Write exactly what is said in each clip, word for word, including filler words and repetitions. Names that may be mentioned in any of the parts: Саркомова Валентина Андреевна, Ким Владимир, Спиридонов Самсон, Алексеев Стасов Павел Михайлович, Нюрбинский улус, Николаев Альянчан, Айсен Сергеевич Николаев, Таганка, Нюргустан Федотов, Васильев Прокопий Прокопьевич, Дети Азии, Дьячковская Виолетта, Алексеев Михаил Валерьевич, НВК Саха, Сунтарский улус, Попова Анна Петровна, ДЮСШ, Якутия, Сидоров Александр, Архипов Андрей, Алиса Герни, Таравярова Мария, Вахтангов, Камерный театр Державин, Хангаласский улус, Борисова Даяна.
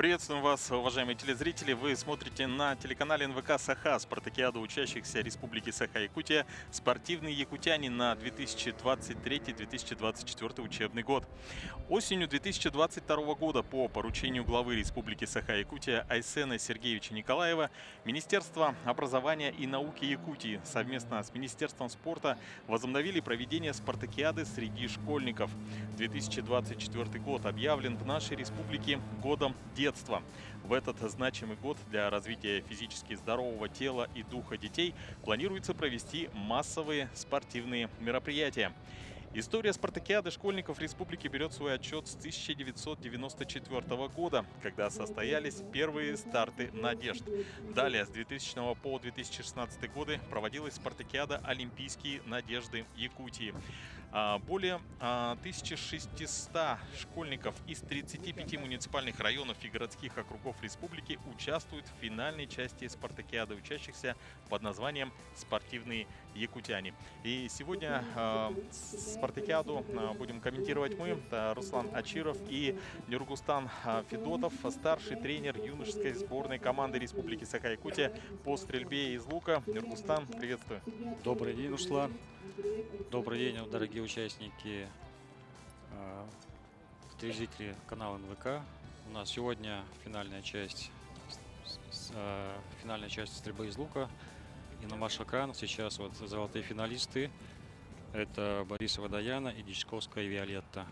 Приветствуем вас, уважаемые телезрители. Вы смотрите на телеканале эн вэ ка «Саха» Спартакиада учащихся Республики Саха-Якутия «Спортивные якутяне» на две тысячи двадцать третий — две тысячи двадцать четвёртый учебный год. Осенью две тысячи двадцать второго года по поручению главы Республики Саха-Якутия Айсена Сергеевича Николаева Министерство образования и науки Якутии совместно с Министерством спорта возобновили проведение Спартакиады среди школьников. две тысячи двадцать четвёртый год объявлен в нашей республике годом детства. В этот значимый год для развития физически здорового тела и духа детей планируется провести массовые спортивные мероприятия. История спартакиады школьников республики берет свой отчет с тысяча девятьсот девяносто четвёртого года, когда состоялись первые старты надежд. Далее, с двухтысячного по две тысячи шестнадцатый годы проводилась спартакиада «Олимпийские надежды Якутии». Более тысячи шестисот школьников из тридцати пяти муниципальных районов и городских округов республики участвуют в финальной части спартакиады учащихся под названием «Спортивные якутяне». И сегодня спартакиаду будем комментировать мы, Руслан Ачиров и Нюргустан Федотов, старший тренер юношеской сборной команды Республики Саха-Якутия по стрельбе из лука. Нюргустан, приветствую. Добрый день, Руслан. Добрый день, дорогие участники, телезрители канала эн вэ ка. У нас сегодня финальная часть, финальная часть стрельбы из лука. И на ваш экран сейчас вот золотые финалисты. Это Борисова Даяна и Дьячковская Виолетта.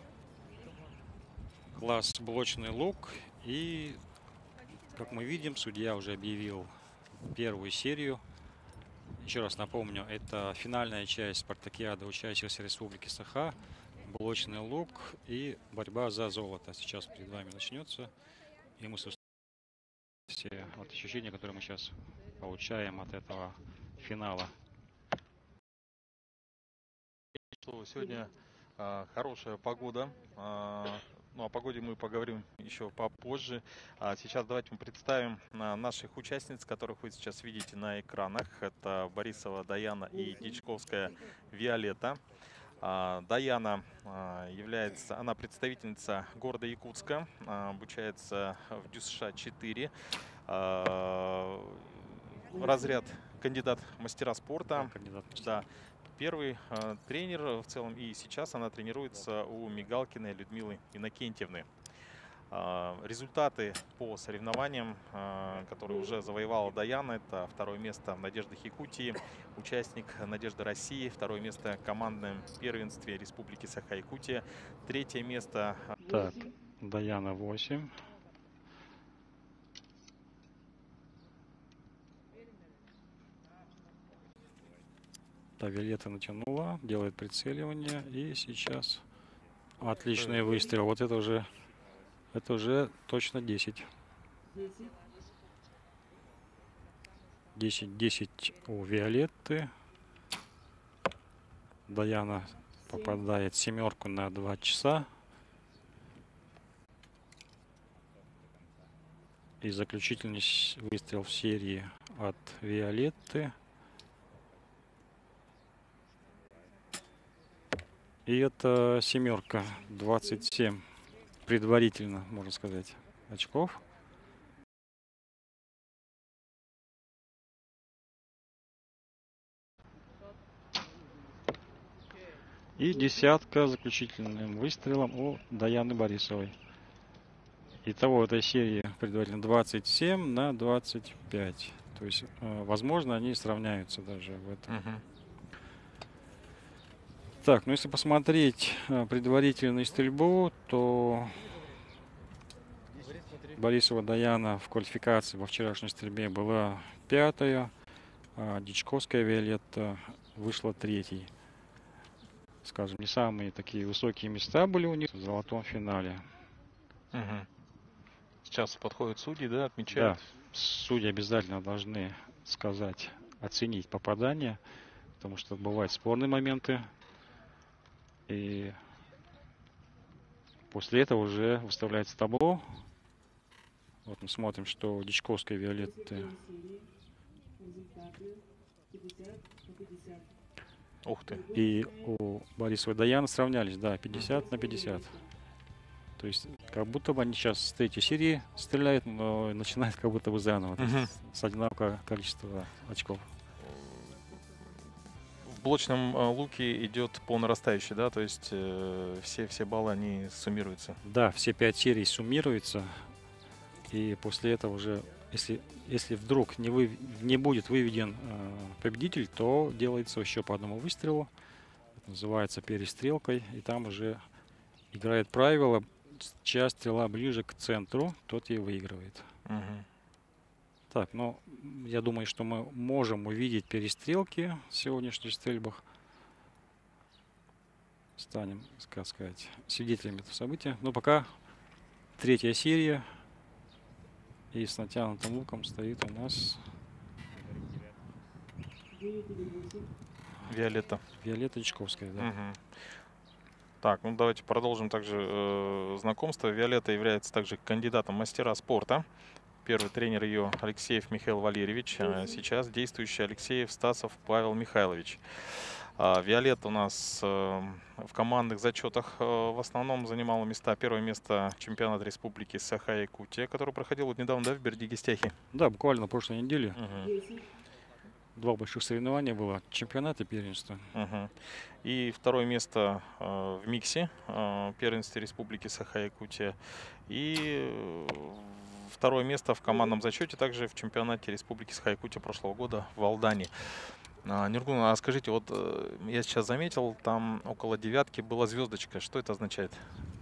Класс блочный лук. И, как мы видим, судья уже объявил первую серию. Еще раз напомню, это финальная часть спартакиады учащихся Республики Саха. Блочный лук и борьба за золото. Сейчас перед вами начнется. И мы слушаем все вот ощущения, которые мы сейчас получаем от этого финала. Сегодня э, хорошая погода, э, ну о погоде мы поговорим еще попозже. А сейчас давайте мы представим э, наших участниц, которых вы сейчас видите на экранах. Это Борисова Даяна и Дьячковская Виолетта. Э, Даяна э, является, она представительница города Якутска, э, обучается в ДЮСШ четыре, э, разряд кандидат мастера спорта. Кандидат мастера. Да. Первый э, тренер в целом, и сейчас она тренируется у Мигалкиной Людмилы Иннокентьевны. Э, результаты по соревнованиям, э, которые уже завоевала Даяна, это второе место в «Надеждах Якутии», участник «Надежды России», второе место в командном первенстве Республики Саха-Якутия, третье место... Так, Даяна восемь. Так, Виолетта натянула, делает прицеливание, и сейчас отличный выстрел. Вот это уже, это уже точно десять. десять десять у Виолетты. Даяна попадает семерку на два часа. И заключительный выстрел в серии от Виолетты. И это семерка, двадцать семь предварительно, можно сказать, очков. И десятка заключительным выстрелом у Даяны Борисовой. Итого в этой серии предварительно двадцать семь на двадцать пять. То есть, возможно, они сравняются даже в этом. Uh-huh. Так, ну если посмотреть предварительную стрельбу, то Борисова Даяна в квалификации во вчерашней стрельбе была пятая, а Дьячковская Виолетта вышла третьей. Скажем, не самые такие высокие места были у них в золотом финале. Угу. Сейчас подходят судьи, да, отмечают? Да, судьи обязательно должны сказать, оценить попадание, потому что бывают спорные моменты. И после этого уже выставляется табло. Вот мы смотрим, что у Дьячковской Виолетты. Ух ты. И у Борисовой Даяны сравнялись, да, пятьдесят на пятьдесят. То есть Как будто бы они сейчас с третьей серии стреляют, но начинают как будто бы заново. Угу. С одинакового количества очков. В блочном луке идет по нарастающей, да? То есть э, все, все баллы, они суммируются? Да, все пять серий суммируются. И после этого уже, если, если вдруг не, вы, не будет выведен э, победитель, то делается еще по одному выстрелу. Это называется перестрелкой. И там уже играет правило: чья стрела ближе к центру, тот и выигрывает. Угу. Так, ну, я думаю, что мы можем увидеть перестрелки в сегодняшних стрельбах. Станем, как сказать, свидетелями этого события. Но пока третья серия. И с натянутым луком стоит у нас Виолетта. Виолетта Дьячковская, да. Угу. Так, ну давайте продолжим также э, знакомство. Виолетта является также кандидатом мастера спорта. Первый тренер ее Алексеев Михаил Валерьевич, а сейчас действующий Алексеев Стасов Павел Михайлович. А, Виолетта у нас э, в командных зачетах э, в основном занимала места. Первое место чемпионата республики Саха Якутия, который проходил вот недавно, да, в Бердигистяхе? Да, буквально на прошлой неделе. Угу. Два больших соревнования было, чемпионат и первенство. Угу. И второе место э, в миксе, э, первенстве республики Саха Якутия. И в второе место в командном зачете также в чемпионате республики Саха-Якутия прошлого года в Алдане. Нергун, а скажите, вот я сейчас заметил, там около девятки была звездочка. Что это означает?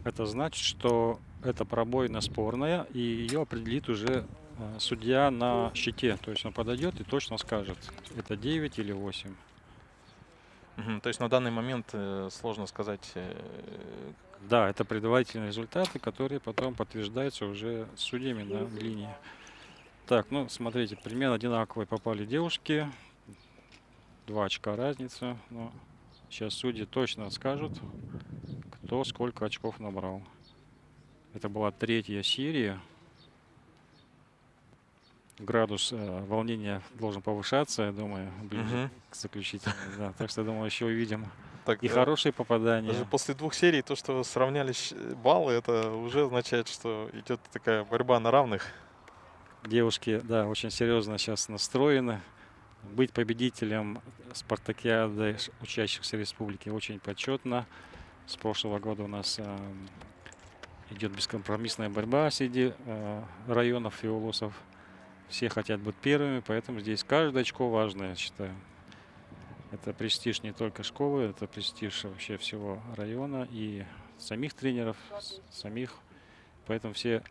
Это значит, что это пробоина спорная, и ее определит уже судья на щите. То есть он подойдет и точно скажет, это девять или восемь. Угу, то есть на данный момент э, сложно сказать. Э, да, это предварительные результаты, которые потом подтверждаются уже судьями на линии. Так, ну смотрите, примерно одинаковые попали девушки. Два очка разница. Но сейчас судьи точно скажут, кто сколько очков набрал. Это была третья серия. Градус э, волнения должен повышаться, я думаю, ближе угу. к заключительному. Да, так что, я думаю, еще увидим так, и да, хорошие попадания. Даже после двух серий то, что сравнялись баллы, это уже означает, что идет такая борьба на равных. Девушки, да, очень серьезно сейчас настроены. Быть победителем спартакиады учащихся республики очень почетно. С прошлого года у нас э, идет бескомпромиссная борьба среди э, районов и улусов. Все хотят быть первыми, поэтому здесь каждое очко важно, я считаю. Это престиж не только школы, это престиж вообще всего района и самих тренеров, самих. Поэтому все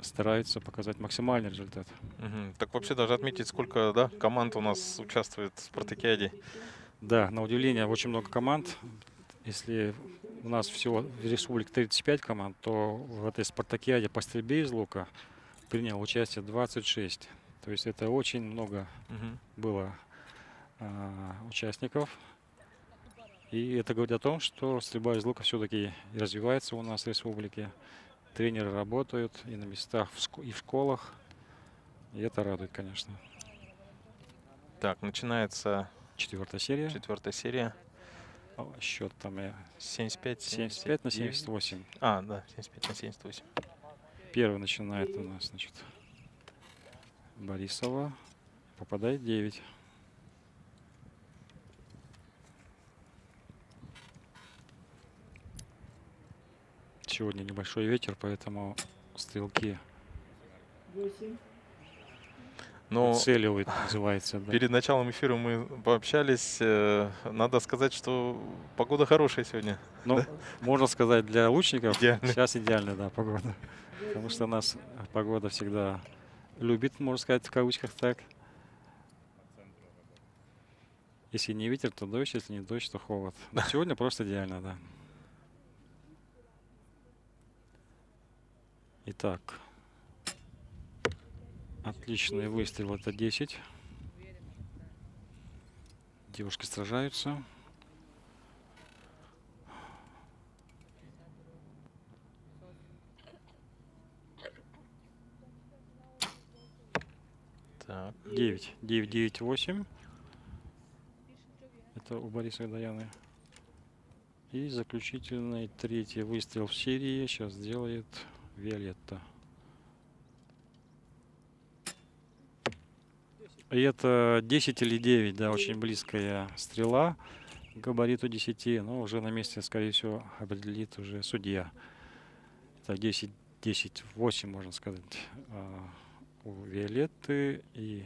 стараются показать максимальный результат. Угу. Так вообще даже отметить, сколько, да, команд у нас участвует в спартакиаде. Да, на удивление, очень много команд. Если у нас всего в республике тридцать пять команд, то в этой спартакиаде по стрельбе из лука принял участие двадцать шесть. То есть это очень много угу. было а, участников. И это говорит о том, что стрельба из лука все-таки развивается у нас в республике. Тренеры работают и на местах, и в школах. И это радует, конечно. Так, начинается четвертая серия. Четвертая серия. О, счет там я... семьдесят пять на семьдесят восемь. А, да, семьдесят пять на семьдесят восемь. Первый начинает у нас, значит, Борисова. Попадает девять. Сегодня небольшой ветер, поэтому стрелки целивают, называется. Да. Перед началом эфира мы пообщались. Надо сказать, что погода хорошая сегодня. Ну, да? Можно сказать, для лучников идеально. Сейчас идеальная, да, погода. Потому что нас погода всегда любит, можно сказать, в кавычках так. Если не ветер, то дождь, если не дождь, то холод. Но сегодня просто идеально, да. Итак, отличный выстрел, это десять. Девушки сражаются. Так, девять, девять, девять, восемь. Это у Бориса и Даяны. И заключительный третий выстрел в серии сейчас делает Виолетта. И это десять или девять, да, очень близкая стрела к габариту десяти, но уже на месте, скорее всего, определит уже судья. Это десять, десять, восемь, можно сказать, у Виолетты и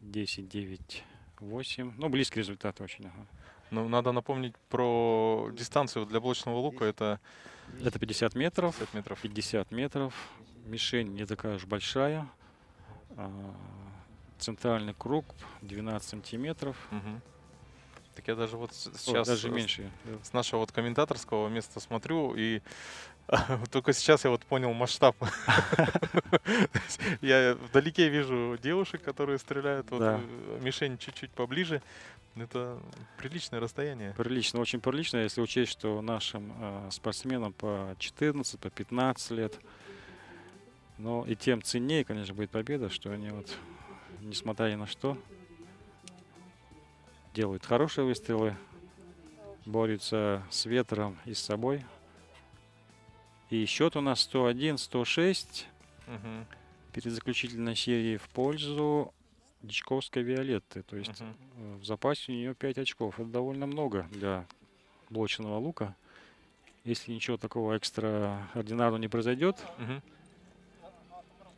десять, девять, восемь. Ну, близкий результат очень. Ага. Ну, надо напомнить про дистанцию для блочного лука. Это, это пятьдесят метров. пятьдесят метров. пятьдесят метров. Мишень не такая уж большая. Центральный круг двенадцать сантиметров. Угу. Так я даже вот сейчас О, даже меньше. С, с нашего вот комментаторского места смотрю, и только сейчас я вот понял масштаб. Я вдалеке вижу девушек, которые стреляют, мишень чуть-чуть поближе. Это приличное расстояние. Прилично, очень прилично, если учесть, что нашим спортсменам по четырнадцать, по пятнадцать лет. Но и тем ценнее, конечно, будет победа, что они вот, несмотря ни на что, делают хорошие выстрелы, борются с ветром и с собой. И счет у нас сто один — сто шесть. Угу. Перед заключительной серией в пользу Дьячковской Виолетты. То есть угу. в запасе у нее пять очков. Это довольно много для блочного лука. Если ничего такого экстраординарного не произойдет, угу.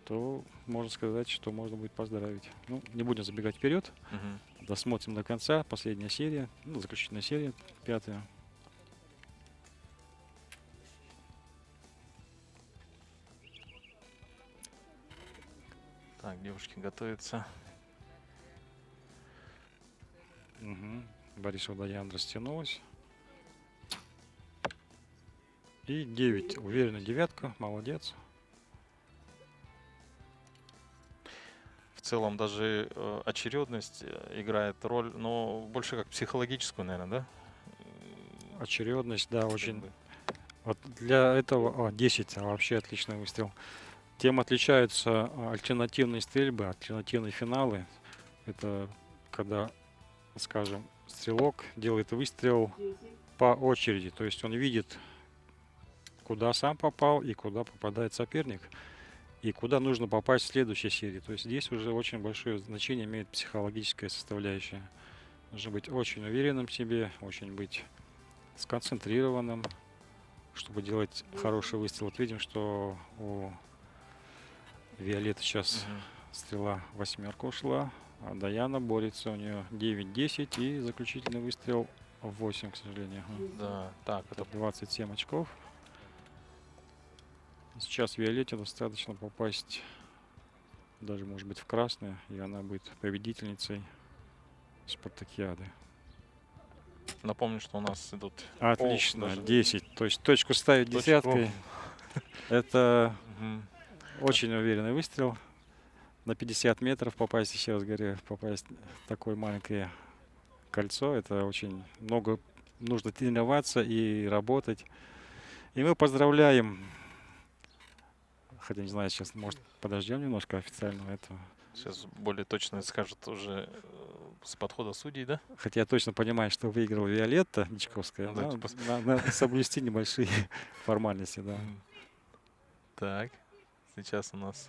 то можно сказать, что можно будет поздравить. Ну, не будем забегать вперед. Угу. Досмотрим до конца. Последняя серия, ну, заключительная серия, пятая. Так, девушки готовятся. Угу. Борисов Даян растянулась. И девять. Уверенно девятка. Молодец. В целом даже очередность играет роль, но больше как психологическую, наверное, да? Очередность, да, очень. Вот для этого о, десять, а вообще отличный выстрел. Тем отличаются альтернативные стрельбы, альтернативные финалы. Это когда, скажем, стрелок делает выстрел по очереди, то есть он видит, куда сам попал и куда попадает соперник. И куда нужно попасть в следующей серии. То есть здесь уже очень большое значение имеет психологическая составляющая. Нужно быть очень уверенным в себе, очень быть сконцентрированным, чтобы делать хороший выстрел. Вот видим, что у Виолетты сейчас угу. стрела восьмерка ушла, а Даяна борется, у нее девять-десять и заключительный выстрел восемь, к сожалению. Да, так, это двадцать семь очков. Сейчас Виолетте достаточно попасть, даже, может быть, в красное, и она будет победительницей Спартакиады. Напомню, что у нас идут... Отлично, даже... десять. То есть точку ставить точку. Десяткой. Это угу. очень уверенный выстрел. На пятьдесят метров попасть, еще раз говорю, попасть в такое маленькое кольцо. Это очень много. Нужно тренироваться и работать. И мы поздравляем... Хотя не знаю, сейчас, может, подождем немножко официального этого. Сейчас более точно скажут уже с подхода судей, да? Хотя я точно понимаю, что выиграла Виолетта Дьячковская. Ну, да, типа... Надо соблюсти небольшие формальности, да. Так, сейчас у нас...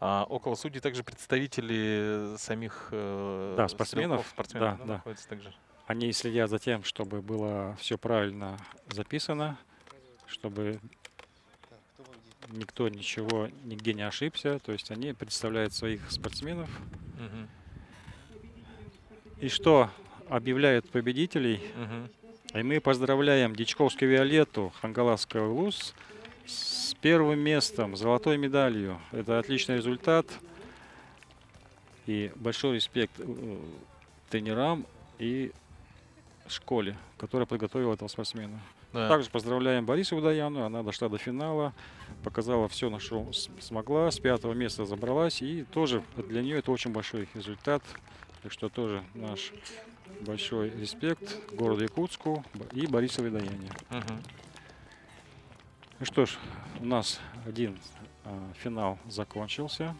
А около судей также представители самих... Да, спортсменов. Спортсменов, да, да, находятся также. Они следят за тем, чтобы было все правильно записано. Чтобы никто ничего нигде не ошибся, то есть они представляют своих спортсменов. Угу. И что объявляют победителей. Угу. И мы поздравляем Дьячковскую Виолетту, Хангаласская Улус с первым местом, золотой медалью. Это отличный результат и большой респект тренерам и школе, которая подготовила этого спортсмена. Да. Также поздравляем Борисову Даяну, она дошла до финала, показала все, на что смогла, с пятого места забралась, и тоже для нее это очень большой результат, так что тоже наш большой респект городу Якутску и Борисовой Даяне. Угу. Ну что ж, у нас один а, финал закончился.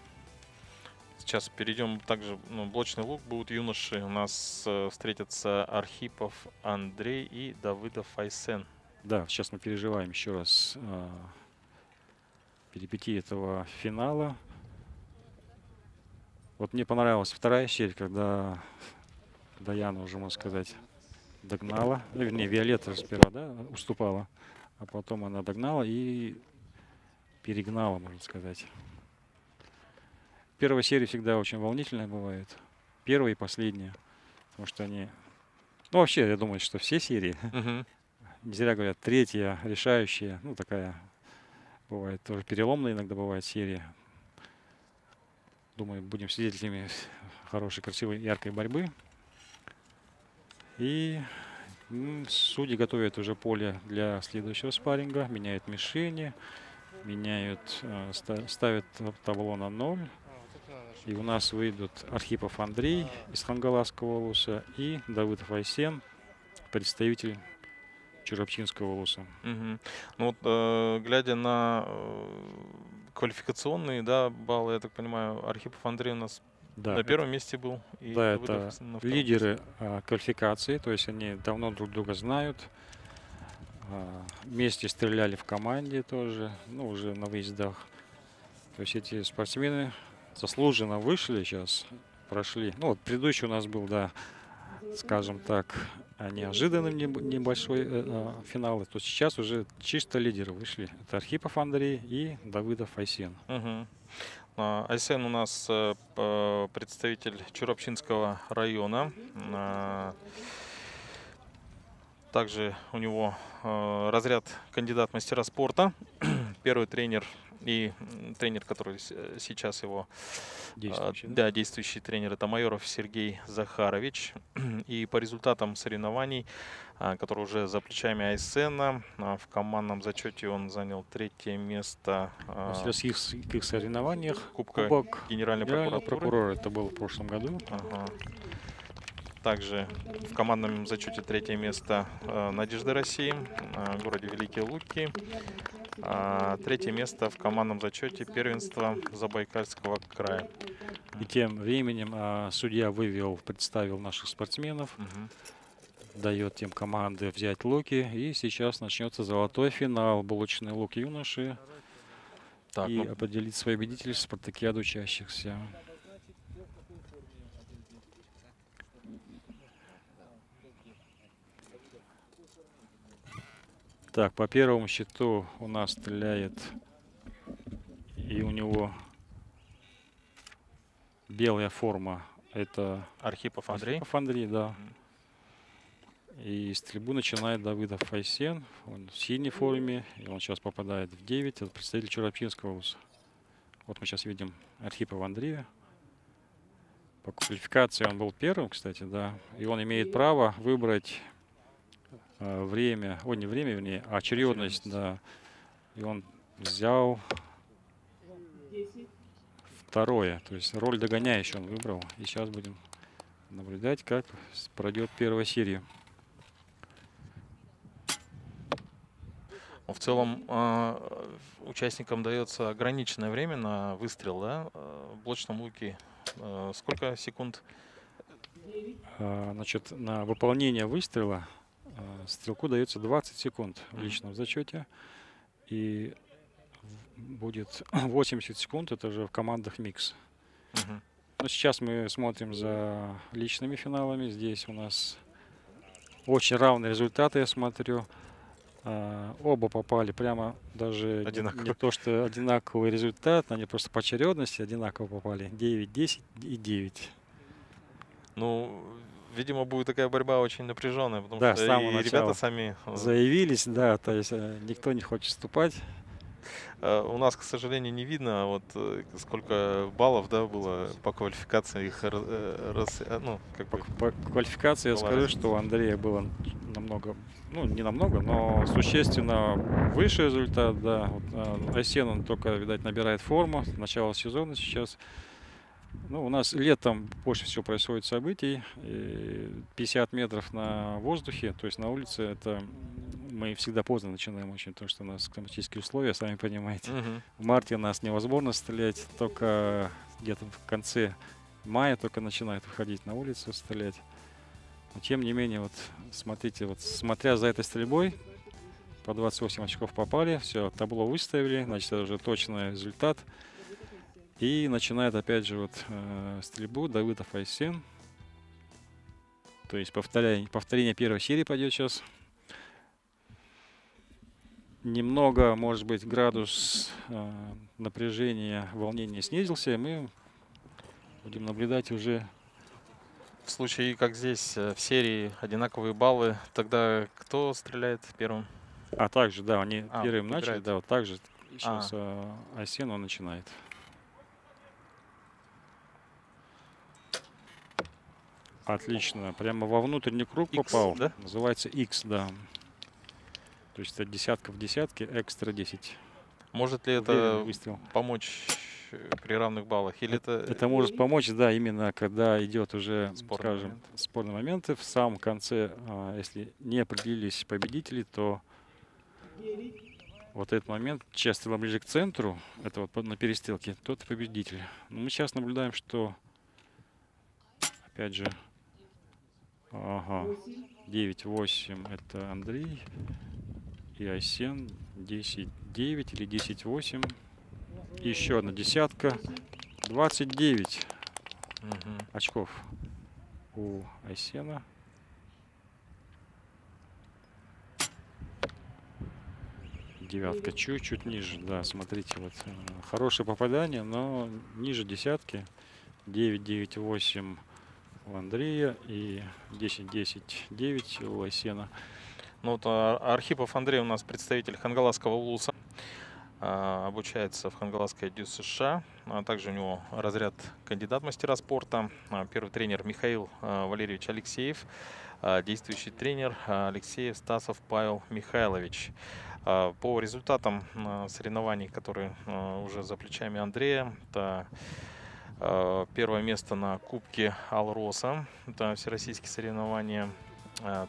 Сейчас перейдем также, ну, блочный лук будут юноши, у нас э, встретятся Архипов Андрей и Давыдов Айсен. Да, сейчас мы переживаем еще раз э, перипетии этого финала. Вот мне понравилась вторая щель, когда Даяна уже, можно сказать, догнала. Вернее, Виолетта сперва, да, уступала, а потом она догнала и перегнала, можно сказать. Первая серия всегда очень волнительная бывает. Первая и последняя. Потому что они... Ну, вообще, я думаю, что все серии. Uh-huh. Не зря говорят, третья, решающая. Ну, такая бывает. Тоже переломная иногда бывает серия. Думаю, будем свидетелями хорошей, красивой, яркой борьбы. И ну, судьи готовят уже поле для следующего спарринга. Меняют мишени, меняют, э, ставят табло на ноль. И у нас выйдут Архипов Андрей из Хангаласского волоса и Давыдов Айсен, представитель Чурапчинского волоса. Угу. Ну вот, э, глядя на э, квалификационные, да, баллы, я так понимаю, Архипов Андрей у нас, да, на первом это, месте был. И да, это лидеры э, квалификации, то есть они давно друг друга знают. Э, вместе стреляли в команде тоже, ну, уже на выездах. То есть эти спортсмены заслуженно вышли сейчас, прошли. Ну, вот предыдущий у нас был, да, скажем так, неожиданный небольшой э, финал. То сейчас уже чисто лидеры вышли. Это Архипов Андрей и Давыдов Айсен. Угу. Айсен у нас э, представитель Чурапчинского района. Также у него э, разряд кандидат мастера спорта. Первый тренер и тренер, который сейчас его действующий, да, да, действующий тренер, это Майоров Сергей Захарович. И по результатам соревнований, которые уже за плечами Айсена, в командном зачете он занял третье место. Сейчас их, их соревнованиях Кубка Кубок Генеральной, Генеральной прокуратуры. прокурора. Это было в прошлом году. Ага. Также в командном зачете третье место Надежды России в городе Великие Луки. Третье место в командном зачете первенства Забайкальского края. И тем временем судья вывел, представил наших спортсменов, угу, дает тем команды взять луки. И сейчас начнется золотой финал. Булочный лук юноши. Так, и ну... определить свои победителей в спартакиаду учащихся. Так, по первому счету у нас стреляет, и у него белая форма. Это Архипов Андрей. Архипов Андрей, да. И стрельбу начинает Давыдов Айсен. Он в синей форме, и он сейчас попадает в девять. Это представитель Чурапчинского вуза. Вот мы сейчас видим Архипова Андрея. По квалификации он был первым, кстати, да. И он имеет право выбрать... время, о, не время, вернее, а очередность, очередность, да. И он взял второе, то есть роль догоняющего он выбрал. И сейчас будем наблюдать, как пройдет первая серия. В целом участникам дается ограниченное время на выстрел, да, в блочном луке. Сколько секунд? Значит, на выполнение выстрела стрелку дается двадцать секунд в личном зачете, и будет восемьдесят секунд, это же в командах микс. Uh-huh. Но сейчас мы смотрим за личными финалами, здесь у нас очень равные результаты, я смотрю. А, оба попали прямо даже не, не то, что одинаковый результат, они просто по очередности одинаково попали. девять, десять и девять. Ну... Видимо, будет такая борьба очень напряженная, потому да, что и ребята сами заявились, да, то есть никто не хочет вступать. У нас, к сожалению, не видно, вот сколько баллов, да, было по квалификации. Их, ну, как бы по, по квалификации я скажу, что у Андрея было намного, ну, не намного, но существенно выше результат, да. Вот Айсен, он только, видать, набирает форму, начало сезона сейчас. Ну, у нас летом больше всего происходит событий. пятьдесят метров на воздухе, то есть на улице, это мы всегда поздно начинаем очень, потому что у нас климатические условия, сами понимаете. Uh-huh. В марте у нас невозможно стрелять, только где-то в конце мая только начинают выходить на улицу стрелять. Но тем не менее, вот смотрите, вот смотря за этой стрельбой, По двадцать восемь очков попали. Все, табло выставили. Значит, это уже точный результат. И начинает опять же вот э, стрельбу Давыдов Айсен. То есть повторяя, повторение первой серии пойдет сейчас. Немного, может быть, градус э, напряжения, волнения снизился. И мы будем наблюдать уже. В случае, как здесь, в серии одинаковые баллы, тогда кто стреляет первым? А также, да, они а, первым начали. Играет. Да, вот так же сейчас а. Айсен он начинает. Отлично. Прямо во внутренний круг X, попал. Да? Называется X, да. То есть это десятка в десятке, экстра десять. Может ли это выстрел помочь при равных баллах? Или это, это... это может помочь, да, именно когда идет уже, спорный скажем, момент. спорные моменты. В самом конце, если не определились победители, то вот этот момент, часто ближе к центру, это вот на перестрелке, тот победитель. Но мы сейчас наблюдаем, что опять же... Ага. девять восемь это Андрей и Айсен. десять девять или десять восемь. Еще одна десятка. двадцать девять угу. очков у Айсена. Девятка чуть-чуть ниже. Да, смотрите, вот хорошее попадание, но ниже десятки. девять девять восемь. У Андрея и десять десять девять у Айсена. Ну вот Архипов Андрей у нас представитель Хангаласского улуса, обучается в Хангаласской ДЮСШ США. Также у него разряд кандидат мастера спорта. Первый тренер Михаил Валерьевич Алексеев, действующий тренер Алексеев Стасов Павел Михайлович. По результатам соревнований, которые уже за плечами Андрея, это первое место на Кубке Алроса, это всероссийские соревнования.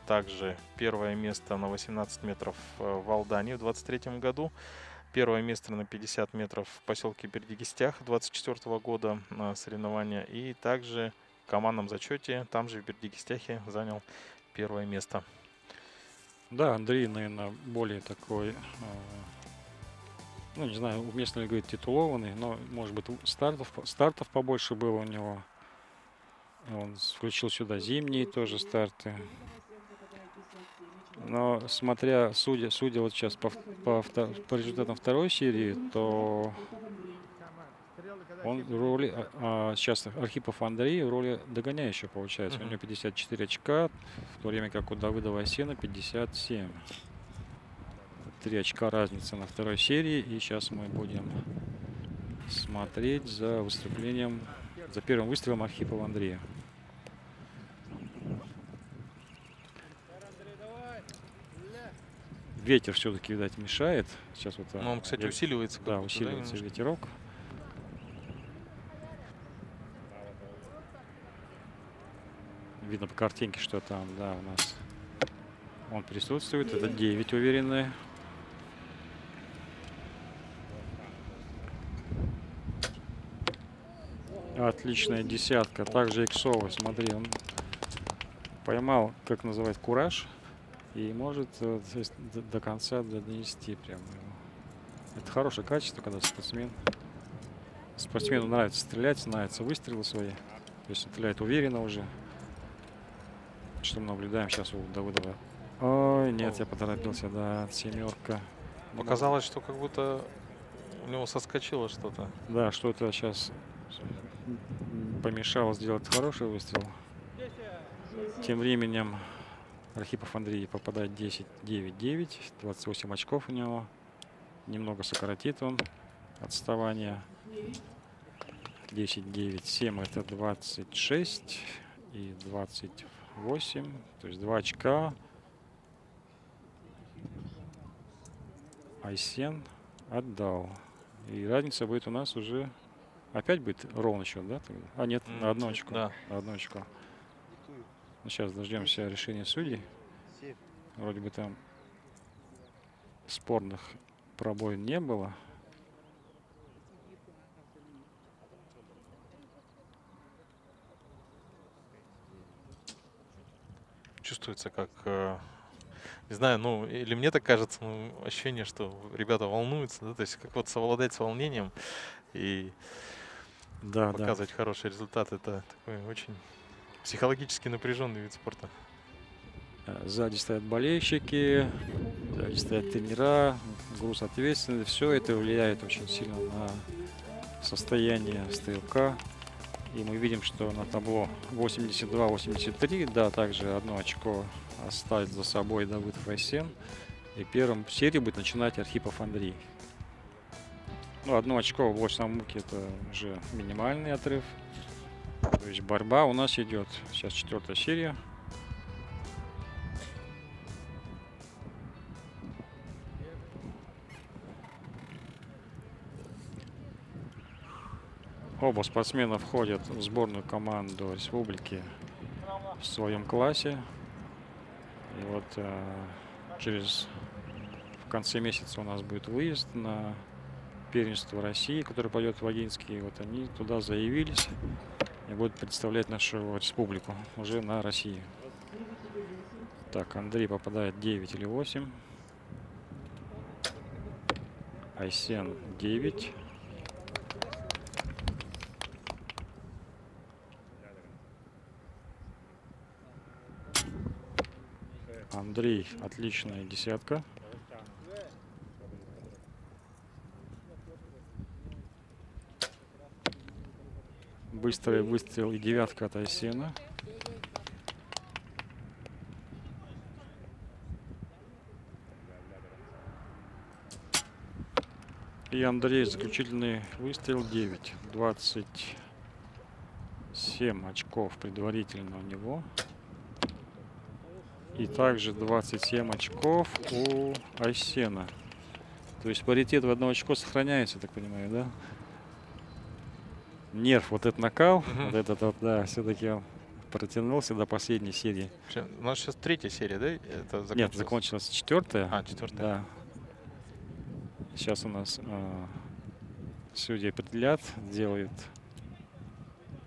Также первое место на восемнадцать метров в Алдане в двадцать третьем году. Первое место на пятьдесят метров в поселке Бердигистях двадцать четвёртого года соревнования. И также в командном зачете там же в Бердигистяхе занял первое место. Да, Андрей, наверное, более такой... Ну, не знаю, уместно ли говорить титулованный, но, может быть, стартов, стартов побольше было у него. Он включил сюда зимние тоже старты. Но смотря, судя, судя вот сейчас по, по, по результатам второй серии, то он в роли, а, сейчас Архипов Андрей в роли догоняющего получается. У него пятьдесят четыре очка, в то время как у Давыдова Айсена пятьдесят семь. Три очка разница на второй серии. И сейчас мы будем смотреть за выступлением, за первым выстрелом Архипова Андрея. Ветер все-таки, видать, мешает. Сейчас вот. Но он, кстати, вет... усиливается. Да, усиливается да, ветерок. Видно по картинке, что там, да, у нас. Он присутствует. Это девять уверенные. Отличная десятка. Также иксовый. Смотри, он поймал, как называть, кураж. И может до конца донести прямо его. Это хорошее качество, когда спортсмен. Спортсмену нравится стрелять, нравятся выстрелы свои. То есть он стреляет уверенно уже. Что мы наблюдаем сейчас у Давыдова. Ой, нет, я поторопился, да, семерка. Показалось, что как будто у него соскочило что-то. Да, что-то сейчас помешало сделать хороший выстрел. Тем временем Архипов Андрей попадает десять девять девять, двадцать восемь очков у него. Немного сократит он отставание. десять девять семь это двадцать шесть и двадцать восемь, то есть два очка. Айсен отдал. И разница будет у нас уже... Опять будет ровно счет, да? А нет, mm-hmm. на одну очку. Да. На одну очку. Ну, сейчас дождемся решения судей. Вроде бы там спорных пробоин не было. Чувствуется, как... не знаю, ну, или мне так кажется, ну, ощущение, что ребята волнуются, да, то есть как вот совладать с волнением и да, показывать да. хороший результат, это такой очень психологически напряженный вид спорта. Сзади стоят болельщики, сзади стоят тренера, груз ответственности, все это влияет очень сильно на состояние стрелка. И мы видим, что на табло восемьдесят два — восемьдесят три, да, также одно очко оставит за собой Давыдов Айсен. И первым в серии будет начинать Архипов Андрей. Ну, одно очко в блочном муке — это уже минимальный отрыв. То есть борьба у нас идет. Сейчас четвертая серия. Оба спортсмена входят в сборную команду республики в своем классе. И вот э, через в конце месяца у нас будет выезд на первенство России, которое пойдет в Вагинске. И вот они туда заявились и будут представлять нашу республику уже на России. Так, Андрей попадает девять или восемь. Айсен девять. Андрей, отличная десятка. Быстрый выстрел и девятка от Айсена. И Андрей, заключительный выстрел, девять. двадцать семь очков предварительно у него. И также двадцать семь очков у Айсена. То есть паритет в одно очко сохраняется, так понимаю, да? Нерв, вот этот накал, угу. вот этот вот, да, все-таки протянулся до последней серии. У нас сейчас третья серия, да? Это Нет, закончилась четвертая. А, четвертая. Да. Сейчас у нас э, судьи определят, делают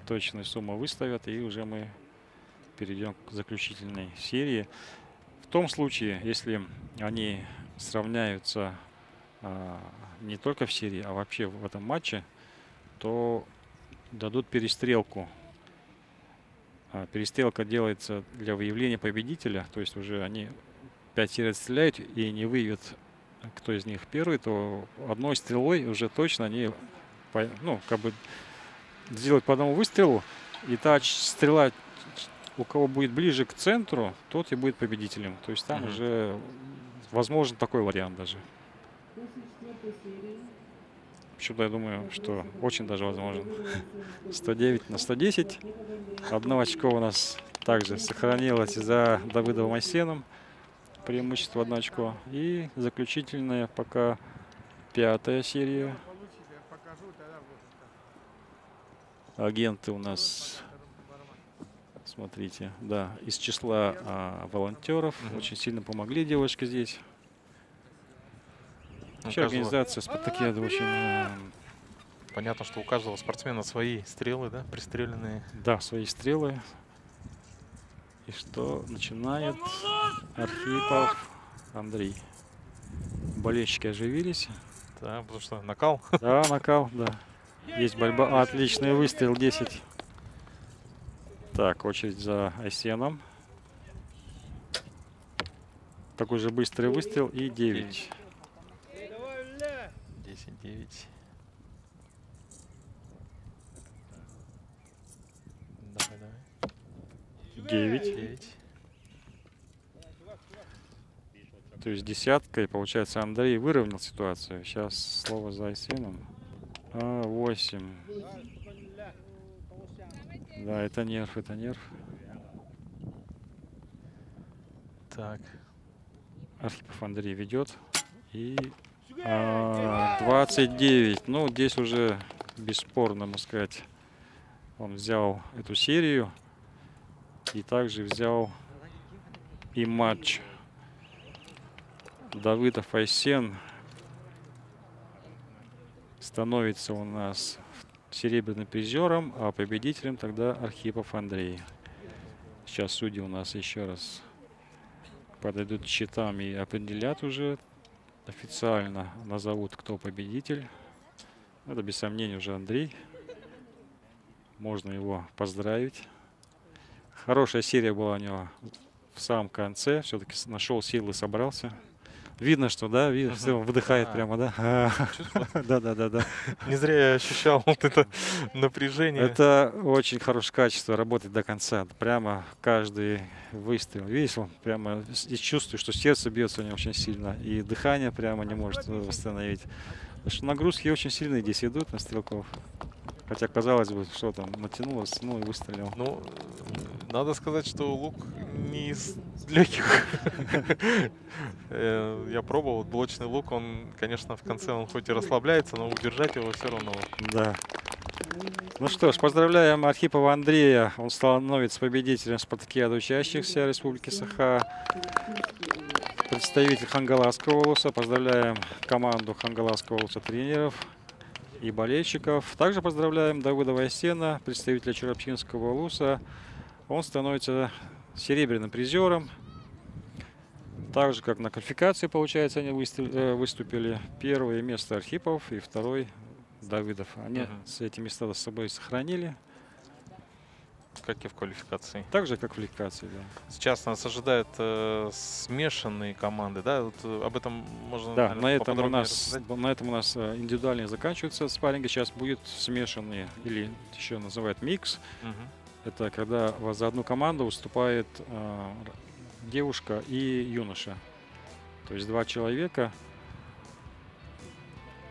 точную сумму, выставят, и уже мы перейдем к заключительной серии. В том случае, если они сравняются а, не только в серии, а вообще в этом матче, то дадут перестрелку. А, перестрелка делается для выявления победителя. То есть уже они пять серий отстреляют и не выявят, кто из них первый, то одной стрелой уже точно они ну, как бы сделают по одному выстрелу. И та стрела, у кого будет ближе к центру, тот и будет победителем. То есть там mm-hmm. уже возможен такой вариант даже. Почему-то я думаю, что очень даже возможен. сто девять на сто десять. Одно очко у нас также сохранилось за Давыдовым Айсеном. Преимущество одно очко. И заключительная пока пятая серия. Агенты у нас... Смотрите, да, из числа а, волонтеров mm-hmm. очень сильно помогли девочки здесь. Вообще каждого... организация Спартакиада очень... Э... Понятно, что у каждого спортсмена свои стрелы, да, пристреленные. Да, свои стрелы. И что начинает Архипов Андрей. Болельщики оживились. Да, потому что накал. Да, накал, да. Есть борьба. А, отличный выстрел, десять. Так, очередь за Айсеном. Такой же быстрый выстрел и девять. десять девять. Давай, давай. девять. девять. То есть десяткой, получается, Андрей выровнял ситуацию. Сейчас слово за Айсеном. А, восемь. Да, это нерв, это нерв. Так. Архипов Андрей ведет. И а, двадцать девять. Ну, здесь уже бесспорно, можно сказать, он взял эту серию. И также взял и матч. Давыдов Айсен становится у нас серебряным призером, а победителем тогда Архипов Андрей. Сейчас судьи у нас еще раз подойдут к счетам и определят уже официально, назовут, кто победитель. Это без сомнения уже Андрей. Можно его поздравить. Хорошая серия была у него в самом конце. Все-таки нашел силы, собрался. Видно, что, да, видно, что он выдыхает а, прямо, да? Да, да, да, да. Не зря я ощущал вот это напряжение. Это очень хорошее качество, работать до конца. Прямо каждый выстрел. Видишь, он прямо чувствует, что сердце бьется у него очень сильно. И дыхание прямо не может восстановить. Потому что нагрузки очень сильные здесь идут на стрелков. Хотя, казалось бы, что там, натянулось, ну и выстрелил. Ну, надо сказать, что лук не из легких. Я пробовал, блочный лук, он, конечно, в конце, он хоть и расслабляется, но удержать его все равно. Да. Ну что ж, поздравляем Архипова Андрея. Он становится победителем спартакиады учащихся Республики Саха. Представитель Хангаласского улуса. Поздравляем команду Хангаласского улуса, тренеров и болельщиков. Также поздравляем Давыдова Айсена, представителя Чурапчинского улуса. Он становится серебряным призером. Так же, как на квалификации, получается, они выступили. Первое место Архипов и второй Давыдов. Они uh-huh. эти места с собой сохранили. Как и в квалификации. Так же, как в квалификации, да. Сейчас нас ожидают э, смешанные команды, да? Вот об этом можно, да, наверное, на этом у нас рассказать. На этом у нас индивидуальные заканчиваются спарринги. Сейчас будет смешанные, или еще называют микс. Угу. Это когда за одну команду выступает э, девушка и юноша. То есть два человека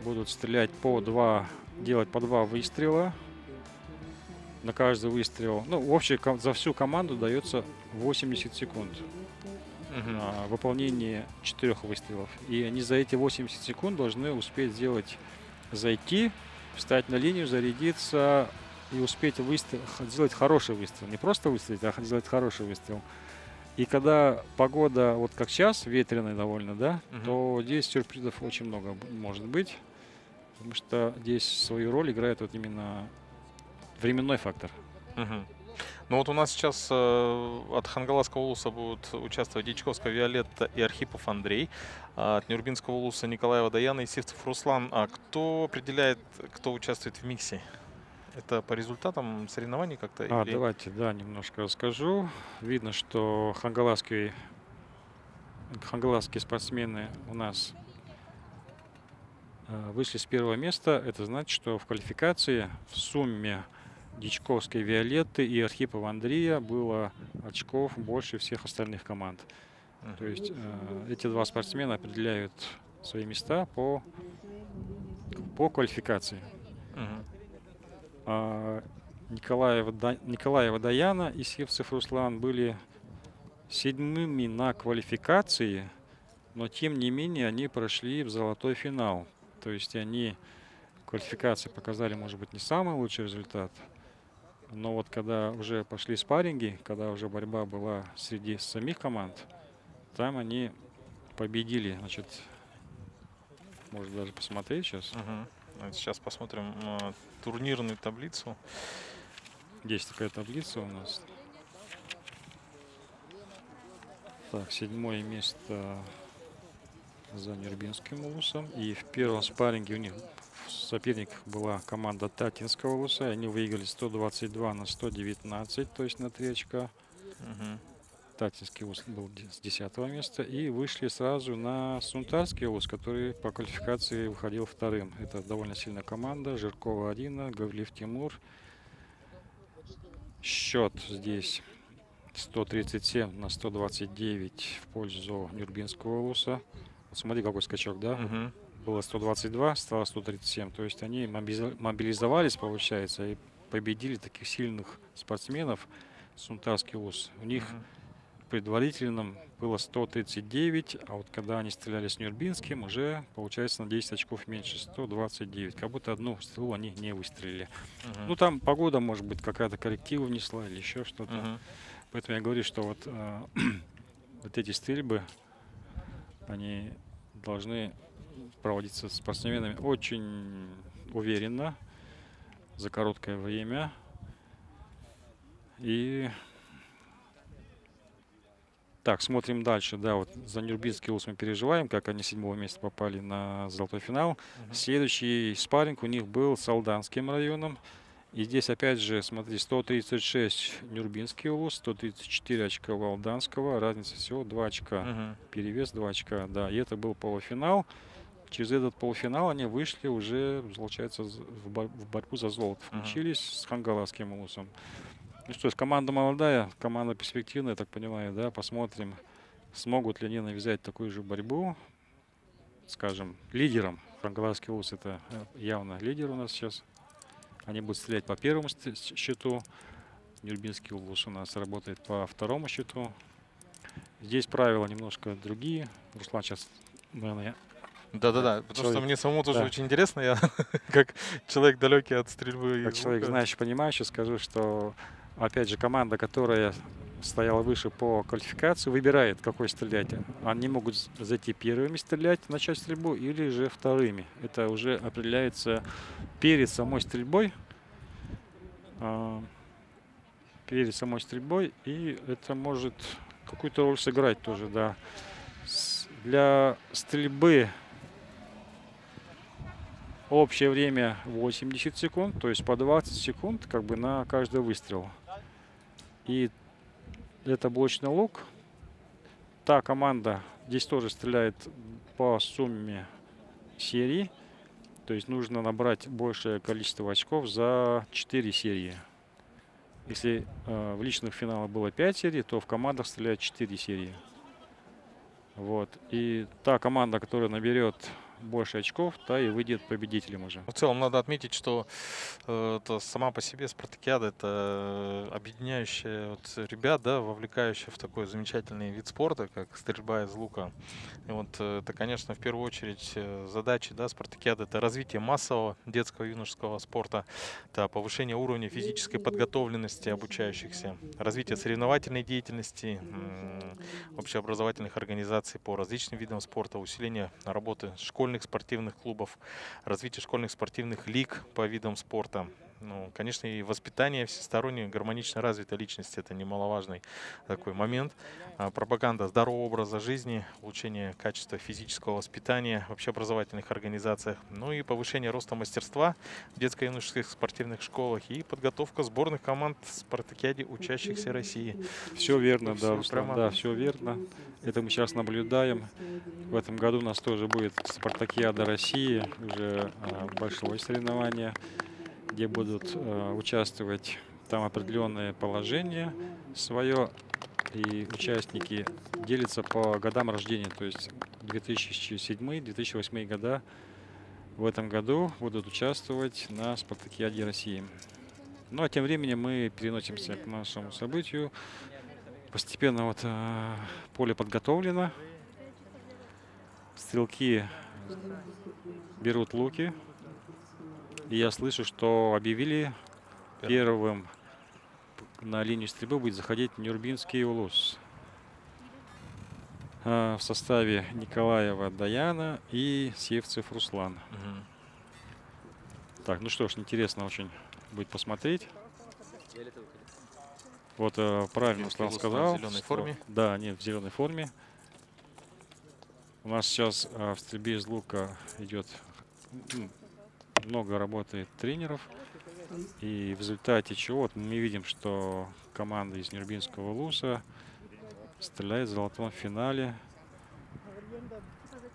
будут стрелять по два, делать по два выстрела. На каждый выстрел, ну, в общем, за всю команду дается восемьдесят секунд uh-huh. на выполнение четырех выстрелов. И они за эти восемьдесят секунд должны успеть сделать, зайти, встать на линию, зарядиться и успеть выстрел, сделать хороший выстрел. Не просто выстрелить, а сделать хороший выстрел. И когда погода, вот как сейчас, ветреная довольно, да, uh-huh. то здесь сюрпризов очень много может быть. Потому что здесь свою роль играет вот именно временной фактор. Угу. Ну вот у нас сейчас э, от Хангаласского улуса будут участвовать Дьячковская Виолетта и Архипов Андрей. А от Нюрбинского улуса Николаева Даяна и Сивцев Руслан. А кто определяет, кто участвует в миксе? Это по результатам соревнований как-то? А, или... Давайте, да, немножко расскажу. Видно, что хангаласские, хангаласские спортсмены у нас э, вышли с первого места. Это значит, что в квалификации в сумме Дьячковской Виолетты и Архипова Андрея было очков больше всех остальных команд. Uh-huh. То есть э, эти два спортсмена определяют свои места по, по квалификации. Uh-huh. а, Николаева, да, Николаева Даяна и Сивцев Руслан были седьмыми на квалификации, но тем не менее они прошли в золотой финал. То есть они в квалификации показали, может быть, не самый лучший результат. Но вот когда уже пошли спарринги, когда уже борьба была среди самих команд, там они победили. Значит, можно даже посмотреть сейчас. Угу. Сейчас посмотрим э, турнирную таблицу. Есть такая таблица у нас. Так, седьмое место за Нербинским улусом. И в первом спарринге у них... соперник была команда Татинского улуса. Они выиграли сто двадцать два на сто девятнадцать, то есть на три очка. Угу. Татинский улус был с десятого места. И вышли сразу на Сунтарский улус, который по квалификации выходил вторым. Это довольно сильная команда. Жиркова Арина, Гаврилев Тимур. Счет здесь сто тридцать семь на сто двадцать девять в пользу Нюрбинского улуса. Вот смотри, какой скачок, да? Угу. Было сто двадцать два, стало сто тридцать семь. То есть они мобилизовались, получается, и победили таких сильных спортсменов. Сунтарский улус. У них в предварительном было сто тридцать девять, а вот когда они стреляли с Нюрбинским, уже, получается, на десять очков меньше, сто двадцать девять. Как будто одну стрелу они не выстрелили. Uh-huh. Ну, там погода, может быть, какая-то корректива внесла или еще что-то. Uh-huh. Поэтому я говорю, что вот, э, вот эти стрельбы, они должны... проводиться с спортсменами очень уверенно, за короткое время. И Так, смотрим дальше. Да, вот за Нюрбинский улус мы переживаем, как они седьмого месяца попали на золотой финал. Uh-huh. Следующий спарринг у них был с Алданским районом. И здесь опять же, смотри, сто тридцать шесть Нюрбинский улус, сто тридцать четыре очка у Алданского. Разница всего два очка. Uh-huh. Перевес два очка, да. И это был полуфинал. Через этот полуфинал они вышли уже, получается, в, бор в борьбу за золото. Включились uh-huh. с Хангаласским улусом. Ну что ж, команда молодая, команда перспективная, я так понимаю, да, посмотрим, смогут ли они навязать такую же борьбу, скажем, лидером. Хангаласский улус — это явно лидер у нас сейчас. Они будут стрелять по первому счету, Нюрбинский улус у нас работает по второму счету. Здесь правила немножко другие. Руслан сейчас, наверное... Да-да-да, потому человек, что мне самому тоже да. очень интересно, я как человек далекий от стрельбы. Как человек, знающий, понимающий, скажу, что... Опять же, команда, которая стояла выше по квалификации, выбирает, какой стрелять. Они могут зайти первыми стрелять, начать стрельбу, или же вторыми. Это уже определяется перед самой стрельбой. Перед самой стрельбой. И это может какую-то роль сыграть тоже, да. Для стрельбы общее время восемьдесят секунд, то есть по двадцать секунд как бы на каждый выстрел. И это блочный лук. Та команда здесь тоже стреляет по сумме серий. То есть нужно набрать большее количество очков за четыре серии. Если э, в личных финалах было пять серий, то в командах стреляют четыре серии. Вот. И та команда, которая наберет больше очков, та и выйдет победителем уже. В целом надо отметить, что э, это сама по себе Спартакиада — это объединяющая вот ребят, да, вовлекающая в такой замечательный вид спорта, как стрельба из лука. И вот это, конечно, в первую очередь задача, да, Спартакиады — это развитие массового детского юношеского спорта, это повышение уровня физической подготовленности обучающихся, развитие соревновательной деятельности, общеобразовательных организаций по различным видам спорта, усиление работы школьных спортивных клубов, развитие школьных спортивных лиг по видам спорта. Ну, конечно, и воспитание всесторонне гармонично развитой личности — это немаловажный такой момент. А, пропаганда здорового образа жизни, улучшение качества физического воспитания в общеобразовательных организациях, ну и повышение роста мастерства в детско-юношеских спортивных школах и подготовка сборных команд Спартакиаде учащихся России. Все верно, все, да, Руслан, прямо... да, все верно. Это мы сейчас наблюдаем. В этом году у нас тоже будет Спартакиада России, уже а, большое соревнование, где будут э, участвовать там определенное положение свое, и участники делятся по годам рождения, то есть две тысячи седьмые — две тысячи восьмые года в этом году будут участвовать на Спартакиаде России. Ну а тем временем мы переносимся к нашему событию. Постепенно вот э, поле подготовлено, стрелки берут луки. И я слышу, что объявили первым на линию стрельбы будет заходить Нюрбинский улус в составе Николаева Даяна и Севцев Руслан. Угу. Так, ну что ж, интересно очень будет посмотреть. Вот правильно Руслан сказал. В зеленой форме. Да, нет, в зеленой форме. У нас сейчас в стрельбе из лука идет... много работает тренеров, и в результате чего мы видим, что команда из Нюрбинского улуса стреляет в золотом финале.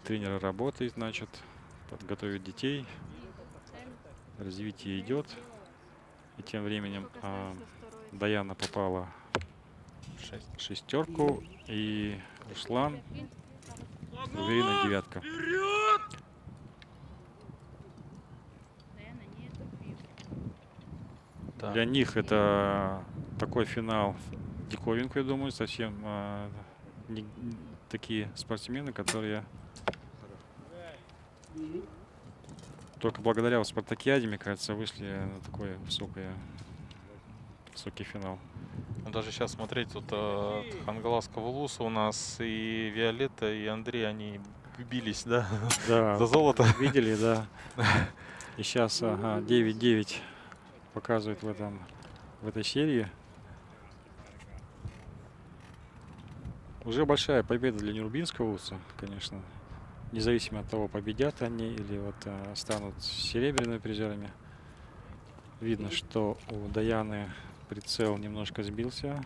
Тренер работает, значит, подготовит детей, развитие идет. И тем временем а, Даяна попала в шестерку, и Руслан уверенная девятка. Да. Для них это такой финал диковинку, я думаю, совсем а, не, такие спортсмены, которые только благодаря вот Спартакиаде, мне кажется, вышли на такой высокий, высокий финал. Даже сейчас смотреть, вот от Хангаласского улуса у нас и Виолетта, и Андрей, они бились, да? Да. За золото. Видели, да. И сейчас ага, девять девять. Показывает в, этом, в этой серии. Уже большая победа для Нерубинского УСА, конечно. Независимо от того, победят они или вот а, станут серебряными призерами. Видно, что у Даяны прицел немножко сбился.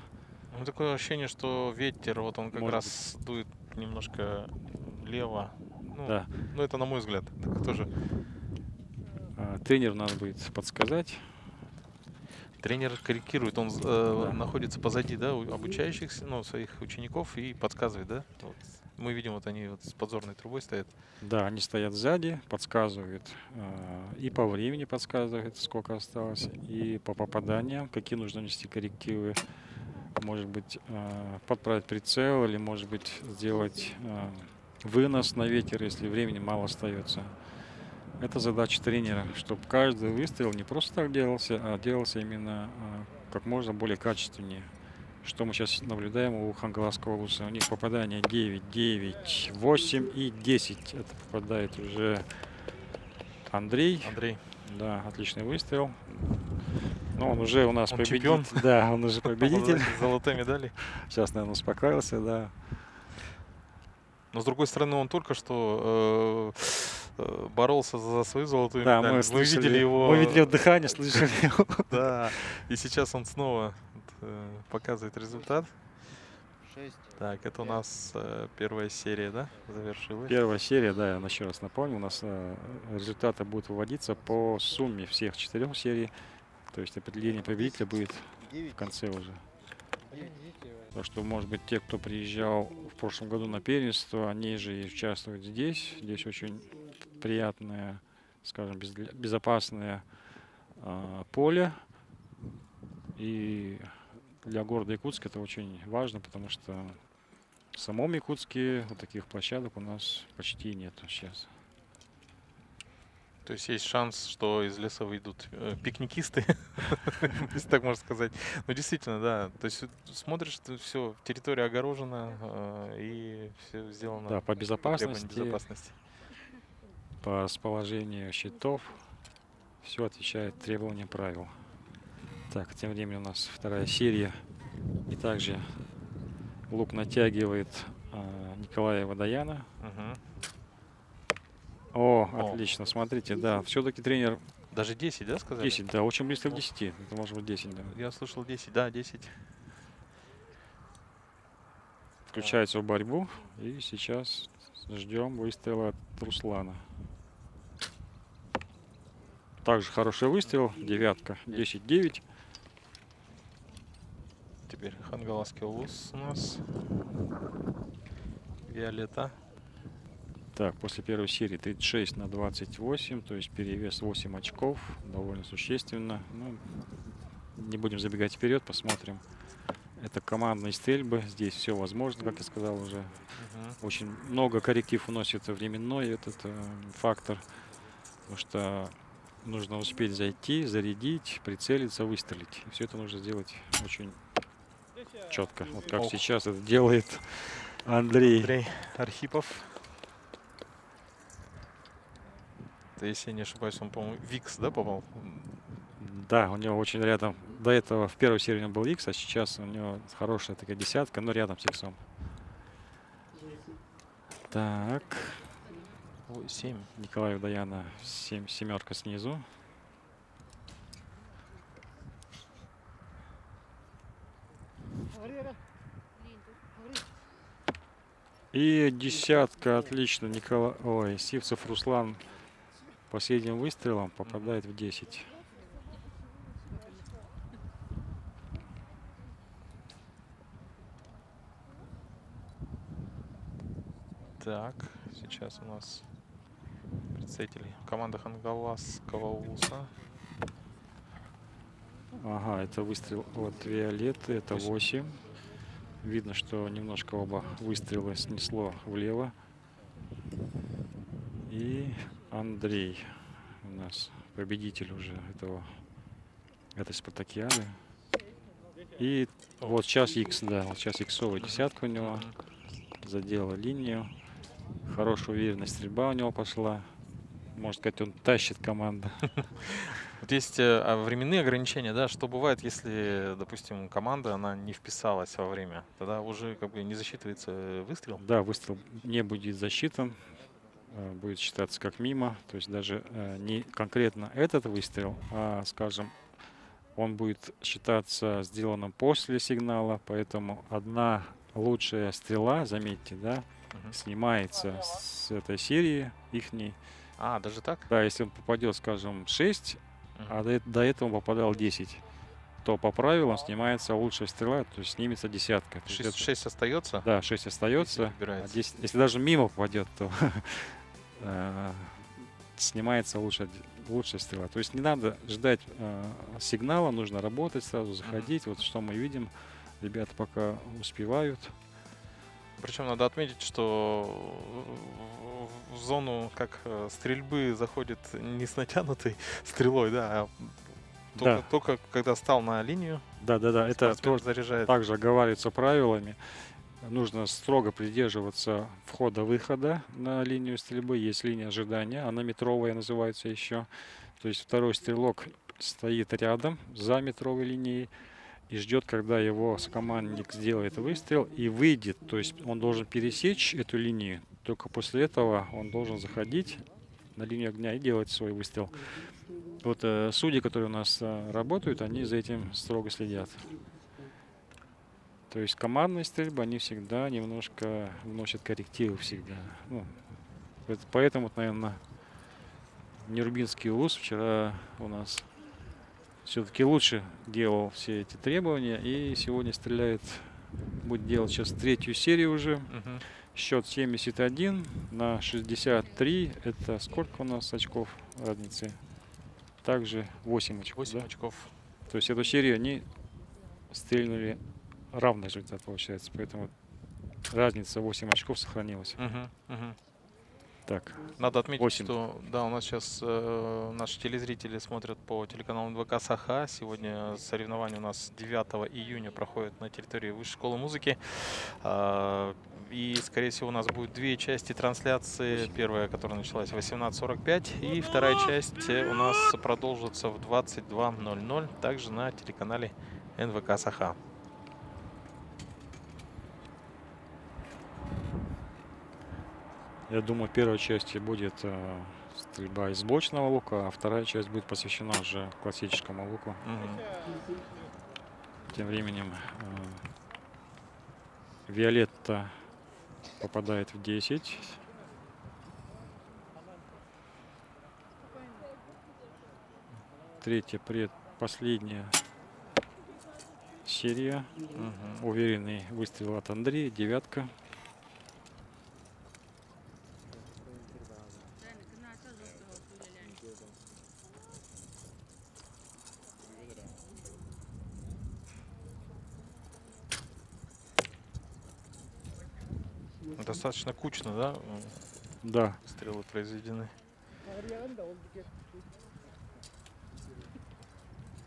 Ну, такое ощущение, что ветер, вот он как Может раз быть. дует немножко лево. Ну, да. Ну, это на мой взгляд. Так тоже. А, тренер надо будет подсказать. Тренер корректирует, он э, да. находится позади, да, обучающихся, ну, своих учеников и подсказывает, да? Вот. Мы видим, вот они вот с подзорной трубой стоят. Да, они стоят сзади, подсказывают. Э, и по времени подсказывают, сколько осталось, и по попаданиям, какие нужно нести коррективы. Может быть, э, подправить прицел или, может быть, сделать э, вынос на ветер, если времени мало остается. Это задача тренера, чтобы каждый выстрел не просто так делался, а делался именно как можно более качественнее. Что мы сейчас наблюдаем у Хангаласского УСА. У них попадание девять, девять, восемь и десять. Это попадает уже Андрей. Андрей. Да, отличный выстрел. Но он уже у нас победитель. Да, он уже победитель. Золотой медали. Сейчас, наверное, успокоился, да. Но с другой стороны, он только что... боролся за свою золотую да, медаль. Мы, слышали, мы видели его. Мы видели дыхание, слышали его. Да. И сейчас он снова показывает результат. шесть, так, это пять. У нас первая серия, да, завершилась. Первая серия, да, я еще раз напомню, у нас результаты будут выводиться по сумме всех четырех серий. То есть определение победителя будет в конце уже. Так что, может быть, те, кто приезжал в прошлом году на первенство, они же и участвуют здесь. Здесь очень приятное, скажем, безопасное э, поле. И для города Якутска это очень важно, потому что в самом Якутске вот таких площадок у нас почти нет сейчас. То есть есть шанс, что из леса выйдут э, пикникисты, если так можно сказать. Ну, действительно, да. То есть смотришь, все, территория огорожена э, и все сделано. Да, по безопасности, безопасности, по расположению щитов. Все отвечает требованиям правил. Так, тем временем у нас вторая серия. И также лук натягивает э, Николаева Даяна. Угу. О, О, отлично, смотрите, да, все-таки тренер... Даже десять, да, сказали? десять, да, очень близко к десяти, это может быть десять, да. Я слышал десять, да, десять. Включается в борьбу, и сейчас ждем выстрела от Руслана. Также хороший выстрел, девятка, десять-девять. Теперь Хангаласский УС у нас, Виолетта. Так, после первой серии тридцать шесть на двадцать восемь, то есть перевес восемь очков, довольно существенно. Ну, не будем забегать вперед, посмотрим. Это командные стрельбы, здесь все возможно, как я сказал уже. Uh-huh. Очень много корректив уносит временной этот э, фактор, потому что нужно успеть зайти, зарядить, прицелиться, выстрелить. Все это нужно сделать очень четко, вот как oh. сейчас это делает Андрей, Андрей Архипов. Если я не ошибаюсь, он, по-моему, Викс, да, попал? Да, у него очень рядом. До этого в первой серии у него был Викс, а сейчас у него хорошая такая десятка, но рядом с Иксом. Так. семь. Николаев Даяна, семь, семерка снизу. И десятка, отлично, Никола... Ой, Сивцев Руслан. Последним выстрелом попадает в десять. Так, сейчас у нас представители команды Хангаласского УСА. Ага, это выстрел от Виолетты, это восемь. Видно, что немножко оба выстрела снесло влево. И... Андрей у нас победитель уже этого, этой Спартакиады. И вот сейчас Икс, да, вот сейчас Иксовая десятка у него. Задела линию. Хорошая уверенность стрельба у него пошла. можно сказать, он тащит команду. Вот есть временные ограничения, да, что бывает, если, допустим, команда, она не вписалась во время, тогда уже как бы не засчитывается выстрел? Да, выстрел не будет засчитан, будет считаться как мимо, то есть даже не конкретно этот выстрел, а, скажем, он будет считаться сделанным после сигнала, поэтому одна лучшая стрела, заметьте, да, угу. снимается с этой серии ихней. А, даже так? Да, если он попадет, скажем, шесть, угу. а до, до этого он попадал десять, то по правилам снимается лучшая стрела, то есть снимется десятка. шесть, шесть остается? Да, шесть остается. десять, десять, если даже мимо попадет, то снимается лучшая лучшая стрела. То есть не надо ждать э, сигнала, нужно работать, сразу заходить. Mm-hmm. Вот что мы видим, ребята пока успевают. Причем надо отметить, что в зону как стрельбы заходит не с натянутой стрелой, да, а только, да. только когда стал на линию. Да, да, да, это тоже заряжает. Также оговаривается правилами. Нужно строго придерживаться входа-выхода на линию стрельбы. Есть линия ожидания, она метровая называется еще. То есть второй стрелок стоит рядом, за метровой линией, и ждет, когда его сокомандник сделает выстрел и выйдет. То есть он должен пересечь эту линию. Только после этого он должен заходить на линию огня и делать свой выстрел. Вот э, судьи, которые у нас э, работают, они за этим строго следят. То есть командные стрельбы, они всегда немножко вносят коррективы всегда. Ну, это, поэтому, вот, наверное, Нерубинский УЛУС вчера у нас все-таки лучше делал все эти требования. И сегодня стреляет, будет делать сейчас третью серию уже. Uh-huh. Счет семьдесят один на шестьдесят три. Это сколько у нас очков разницы? Также восемь очков. восемь да? очков. То есть эту серию они стрельнули... Равный результат получается, поэтому разница восемь очков сохранилась. Угу, угу. Так. Надо отметить, восемь. Что да, у нас сейчас э, наши телезрители смотрят по телеканалу эн вэ ка «Саха». Сегодня соревнования у нас девятого июня проходят на территории Высшей школы музыки. Э, и, скорее всего, у нас будет две части трансляции. Первая, которая началась в восемнадцать сорок пять, и вторая часть у нас продолжится в двадцать два ноль ноль, также на телеканале эн вэ ка «Саха». Я думаю, в первой части будет э, стрельба из бочного лука, а вторая часть будет посвящена уже классическому луку. Mm-hmm. Тем временем э, Виолетта попадает в десять. Третья, предпоследняя серия. Mm-hmm. Уверенный выстрел от Андрея, девятка. Достаточно кучно, да? Да. Стрелы произведены.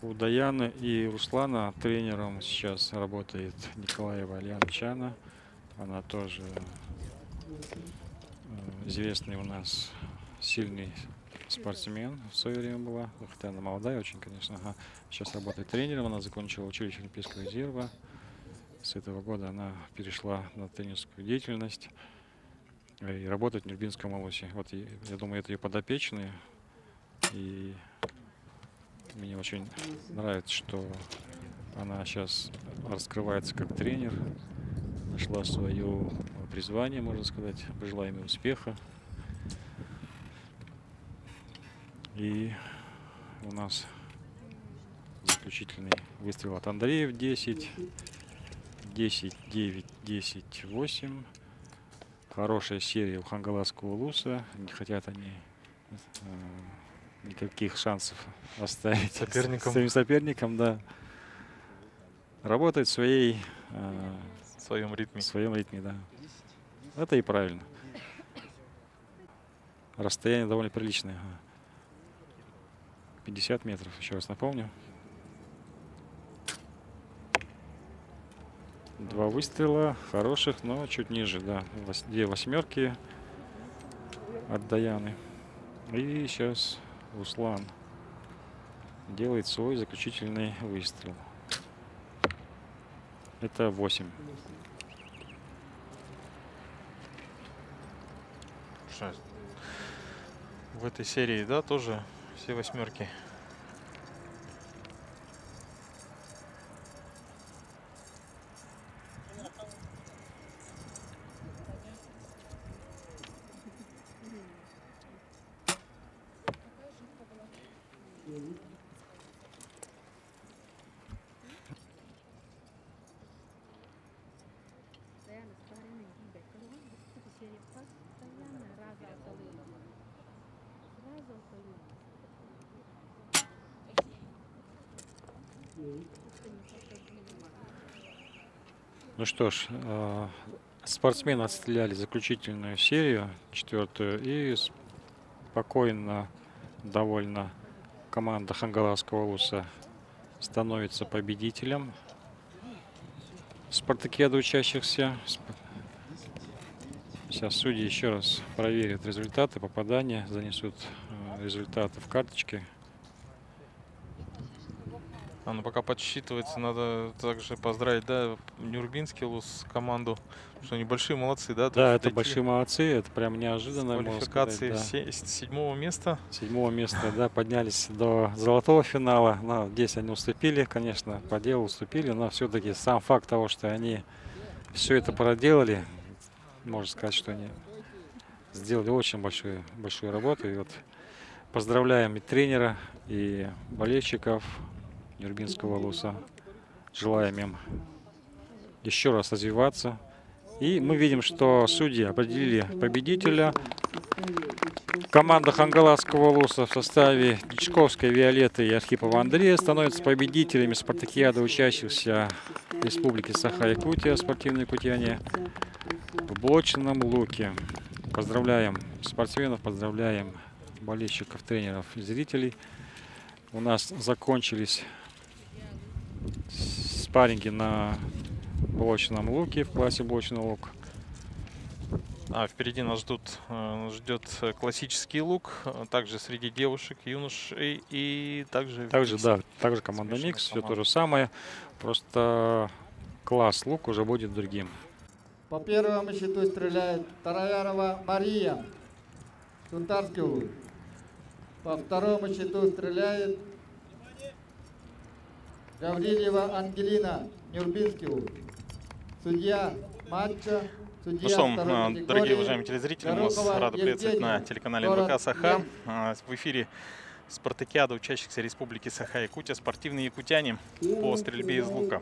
У Даяна и Руслана тренером сейчас работает Николаева Альянчана. Она тоже известный у нас сильный спортсмен в свое время была. Хотя она молодая очень, конечно. Ага. Сейчас работает тренером. Она закончила училище Олимпийского резерва. С этого года она перешла на тренерскую деятельность и работает в Нербинском УЛУСе. Вот, я думаю, это ее подопечные. И мне очень нравится, что она сейчас раскрывается как тренер. Нашла свое призвание, можно сказать. Пожелаем ей успеха. И у нас заключительный выстрел от Андрея в десять. десять девять, десять восемь. Хорошая серия у Хангаласского УЛУСа. Не хотят они э, никаких шансов оставить соперникам. С, своим соперникам, да. Работает в своей, э, в своем ритме. В своем ритме, да. Это и правильно. Расстояние довольно приличное. пятьдесят метров, еще раз напомню. Два выстрела хороших, но чуть ниже, да. Две восьмерки от Даяны. И сейчас Руслан делает свой заключительный выстрел. Это восемь. Что, в этой серии, да, тоже все восьмерки. Ну что ж, э, спортсмены отстреляли заключительную серию, четвертую, и спокойно, довольно команда Хангаласского УСА становится победителем спартакиады учащихся. Сейчас судьи еще раз проверят результаты попадания, занесут э, результаты в карточки. Она пока подсчитывается, надо также поздравить, да, Нюрбинский лус команду, что они большие молодцы, да? Да, это большие молодцы, это прям неожиданно. Квалификации да. седьмого места. Седьмого места, да, поднялись до золотого финала, но здесь они уступили, конечно, по делу уступили, но все-таки сам факт того, что они все это проделали, можно сказать, что они сделали очень большую, большую работу. И вот поздравляем и тренера, и болельщиков Нюрбинского ЛУСА. Желаем им еще раз развиваться. И мы видим, что судьи определили победителя. Команда Хангаласского ЛУСА в составе Дьячковской Виолетты и Архипова Андрея становятся победителями спартакиады учащихся Республики Саха-Якутия, спортивные якутяне, в блочном луке. Поздравляем спортсменов, поздравляем болельщиков, тренеров и зрителей. У нас закончились спарринги на блочном луке, в классе блочный лук. А впереди нас ждут, ждет классический лук, также среди девушек, юношей и также... Также, да, также команда Микс, все то же самое, просто класс лук уже будет другим. По первому счету стреляет Таравярова Мария, Сунтарский лук. По второму счету стреляет Гаврилева Ангелина, Нюрбинский лук. Судья матча, судья. Ну что, дорогие уважаемые телезрители, мы вас рады приветствовать на телеканале эн вэ ка «Саха». В эфире спартакиада учащихся Республики Саха-Якутия, спортивные якутяне по стрельбе из лука.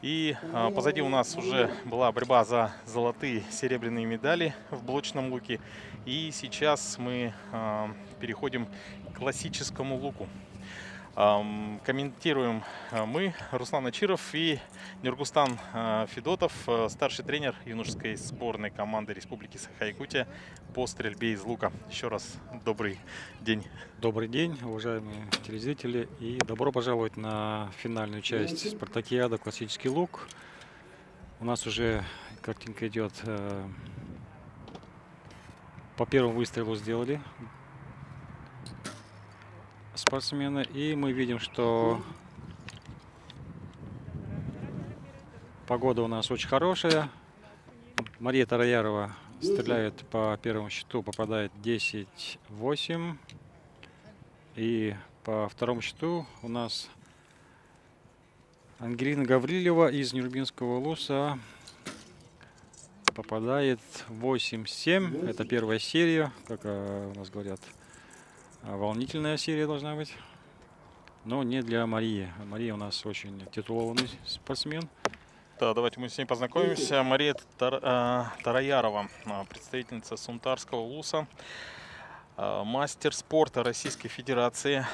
И а, позади у нас уже была борьба за золотые, серебряные медали в блочном луке. И сейчас мы а, переходим к классическому луку. А, комментируем мы, Руслан Ачиров и Нюргустан Федотов, старший тренер юношеской сборной команды Республики Саха-Якутия по стрельбе из лука. Еще раз добрый день. Добрый день, уважаемые телезрители, и добро пожаловать на финальную часть спартакиады «Классический лук». У нас уже картинка идет. По первому выстрелу сделали спортсмены, и мы видим, что погода у нас очень хорошая. Мария Тараярова стреляет по первому счету, попадает десять-восемь. И по второму счету у нас Ангелина Гаврилева из Нюрбинского ЛУСА попадает восемь-семь. Это первая серия, как у нас говорят, волнительная серия должна быть. Но не для Марии. Мария у нас очень титулованный спортсмен. Да, давайте мы с ней познакомимся. Мария Тар... Тараярова, представительница Сунтарского ЛУСА. Мастер спорта Российской Федерации,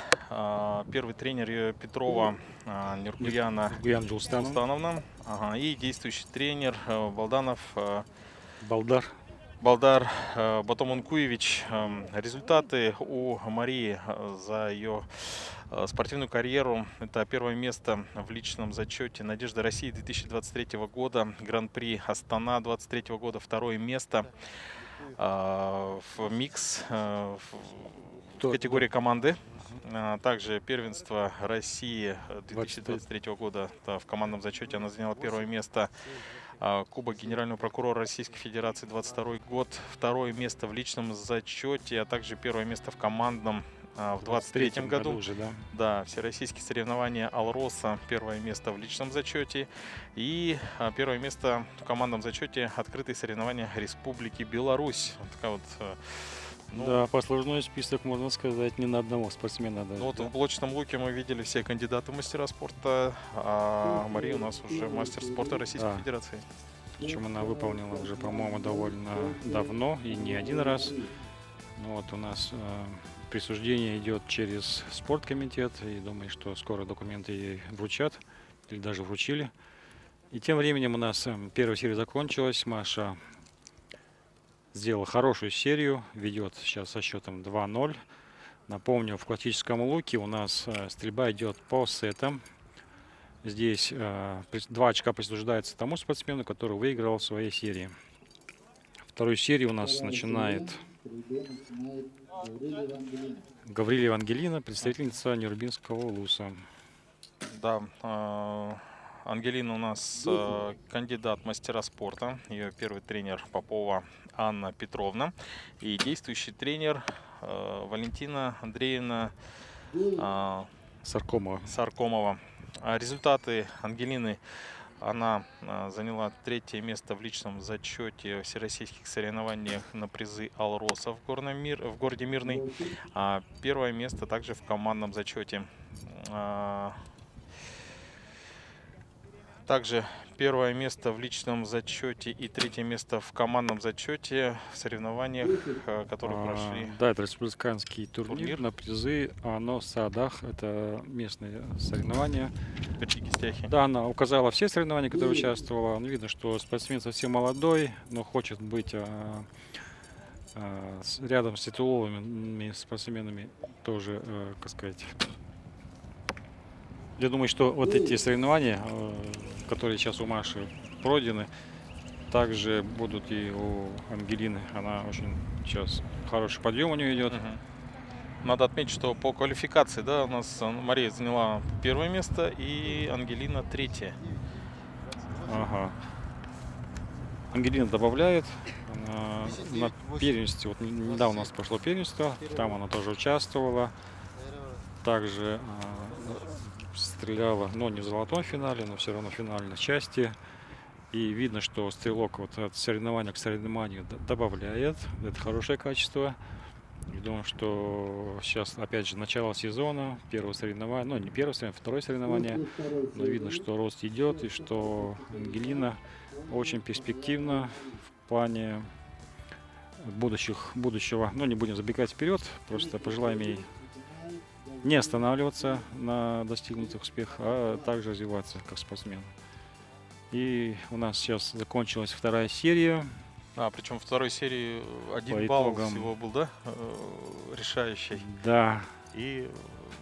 первый тренер Петрова Неркулиана Жулстановна, ага, и действующий тренер Балданов Балдар Балдар Батоманкуевич. Результаты у Марии за ее спортивную карьеру. Это первое место в личном зачете «Надежда России» две тысячи двадцать третьего года, Гран-при Астана две тысячи двадцать третьего года, второе место. в микс в категории команды. Также первенство России две тысячи двадцать третьего года в командном зачете она заняла первое место. Кубок генерального прокурора Российской Федерации двадцать второй год, второе место в личном зачете, а также первое место в командном в двадцать третьем году. году уже, да? Да, всероссийские соревнования Алроса, первое место в личном зачете и первое место в командном зачете открытые соревнования Республики Беларусь. Вот такая вот, ну, да, послужной список, можно сказать, не на одного спортсмена даже. Ну, вот да. В блочном луке мы видели все кандидаты в мастера спорта, а Мария у нас уже мастер спорта Российской да. Федерации. Причем она выполнила уже, по-моему, довольно давно и не один раз. Вот у нас присуждение идет через спорткомитет, и думаю, что скоро документы ей вручат, или даже вручили. И тем временем у нас первая серия закончилась. Маша сделала хорошую серию, ведет сейчас со счетом два ноль. Напомню, в классическом луке у нас стрельба идет по сетам. Здесь два очка присуждается тому спортсмену, который выиграл в своей серии. Вторую серию у нас начинает Гаврилева Ангелина, представительница Нюрбинского улуса. Да, Ангелина у нас кандидат мастера спорта. Ее первый тренер Попова Анна Петровна. И действующий тренер Валентина Андреевна Саркомова. Саркомова. Результаты Ангелины. Она заняла третье место в личном зачете всероссийских соревнованиях на призы Алроса в, Мир, в городе Мирный. А первое место также в командном зачете. А также первое место в личном зачете и третье место в командном зачете в соревнованиях, которые а, прошли. Да, это республиканский турнир, турнир на призы Ано-Садах. Это местные соревнования. Да, она указала все соревнования, которые участвовала. Видно, что спортсмен совсем молодой, но хочет быть а, а, с, рядом с титуловыми спортсменами тоже, а, как сказать. Я думаю, что вот эти соревнования, а, которые сейчас у Маши пройдены, также будут и у Ангелины. Она очень сейчас хороший подъем у нее идет. Uh-huh. Надо отметить, что по квалификации, да, у нас Мария заняла первое место и Ангелина третье. Ага. Ангелина добавляет. Она на первенстве, вот недавно у нас прошло первенство, там она тоже участвовала. Также э, стреляла, но не в золотом финале, но все равно в финальной части. И видно, что стрелок вот от соревнования к соревнованию добавляет. Это хорошее качество. Я думаю, что сейчас, опять же, начало сезона, первое соревнование, ну не первое соревнование, второе соревнование, но видно, что рост идет и что Ангелина очень перспективна в плане будущих, будущего. Но не будем забегать вперед, просто пожелаем ей не останавливаться на достигнутых успехах, а также развиваться как спортсмен. И у нас сейчас закончилась вторая серия. А, причем второй серии один балл всего был, да, решающий. Да. И...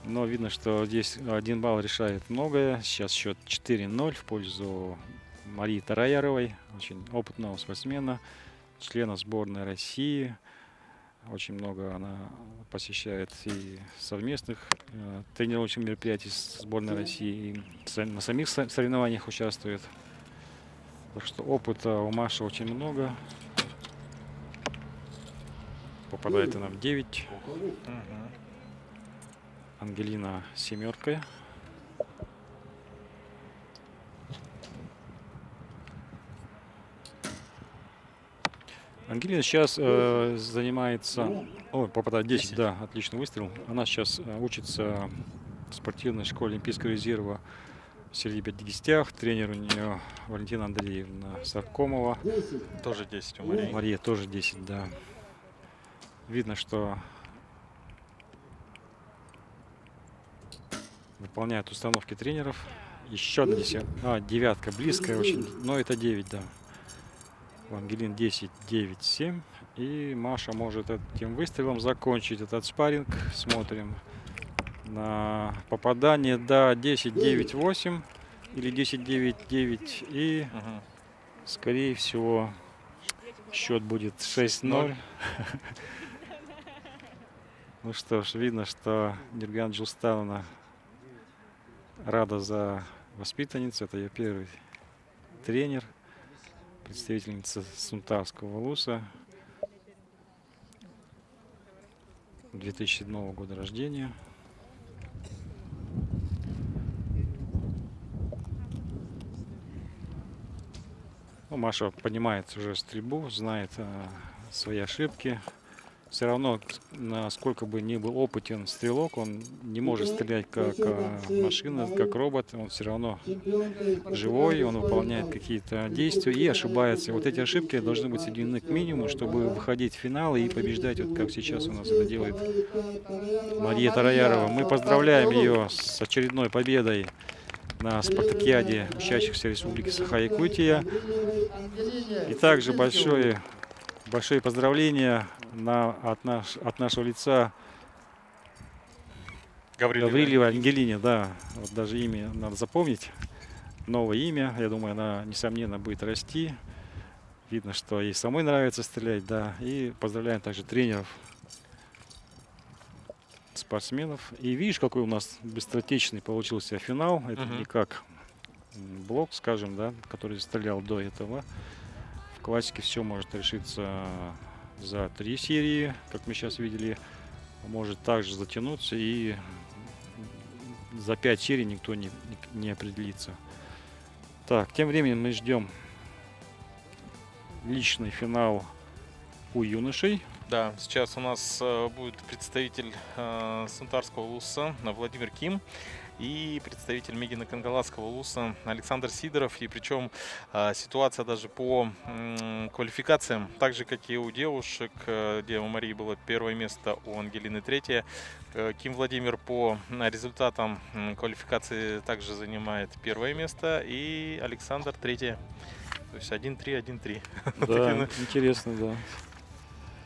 Но видно, что здесь один балл решает многое. Сейчас счет четыре ноль в пользу Марии Таравяровой, очень опытного спортсмена, члена сборной России. Очень много она посещает и совместных э, тренировочных мероприятий с сборной России, и на самих соревнованиях участвует. Так что опыта у Маши очень много. Попадает она в девять. Ангелина семеркой. Ангелина сейчас э, занимается... О, попадает десять, да, отличный выстрел. Она сейчас учится в спортивной школе Олимпийского резерва в Сергиеве-Дегистях. Тренер у нее Валентина Андреевна Саркомова. Тоже десять у Марии. Мария тоже десять, да. Видно, что выполняет установки тренеров. Еще одна десятка. А, девятка, близкая очень. Но это девять, да. Ангелин десять, девять, семь. И Маша может этим выстрелом закончить этот спарринг. Смотрим. На попадание, да, десять, девять, восемь или десять, девять, девять и, ага, скорее всего, Счет будет шесть ноль. Ну что ж, видно, что Нерган Жулстановна рада за воспитанницу. Это ее первый тренер, представительница Сунтарского Луса, две тысячи седьмого года рождения. Ну, Маша понимает уже стрельбу, знает а, свои ошибки. Все равно, насколько бы ни был опытен стрелок, он не может стрелять как машина, как робот. Он все равно живой, он выполняет какие-то действия и ошибается. Вот эти ошибки должны быть сведены к минимуму, чтобы выходить в финал и побеждать, вот как сейчас у нас это делает Мария Таравярова. Мы поздравляем ее с очередной победой на Спартакиаде учащихся Республики Саха-Якутия. И также большое... Большое поздравление на, от, наш, от нашего лица Гаврилева, Гаврилева Ангелине. Да, вот даже имя надо запомнить. Новое имя. Я думаю, она, несомненно, будет расти. Видно, что ей самой нравится стрелять. Да. И поздравляем также тренеров, спортсменов. И видишь, какой у нас быстротечный получился финал. Это uh-huh. не как блок, скажем, да, который стрелял до этого. В классике все может решиться за три серии, как мы сейчас видели, может также затянуться, и за пять серий никто не, не определится. Так, тем временем мы ждем личный финал у юношей. Да, сейчас у нас будет представитель э, Сунтарского Луса Владимир Ким и представитель Мегино-Кангаласского Луса Александр Сидоров. И причем э, ситуация даже по э, квалификациям, так же, как и у девушек, э, где у Марии было первое место, у Ангелины третье. Э, Ким Владимир по результатам э, квалификации также занимает первое место, и Александр третье. То есть один три, один три. Да, интересно, да.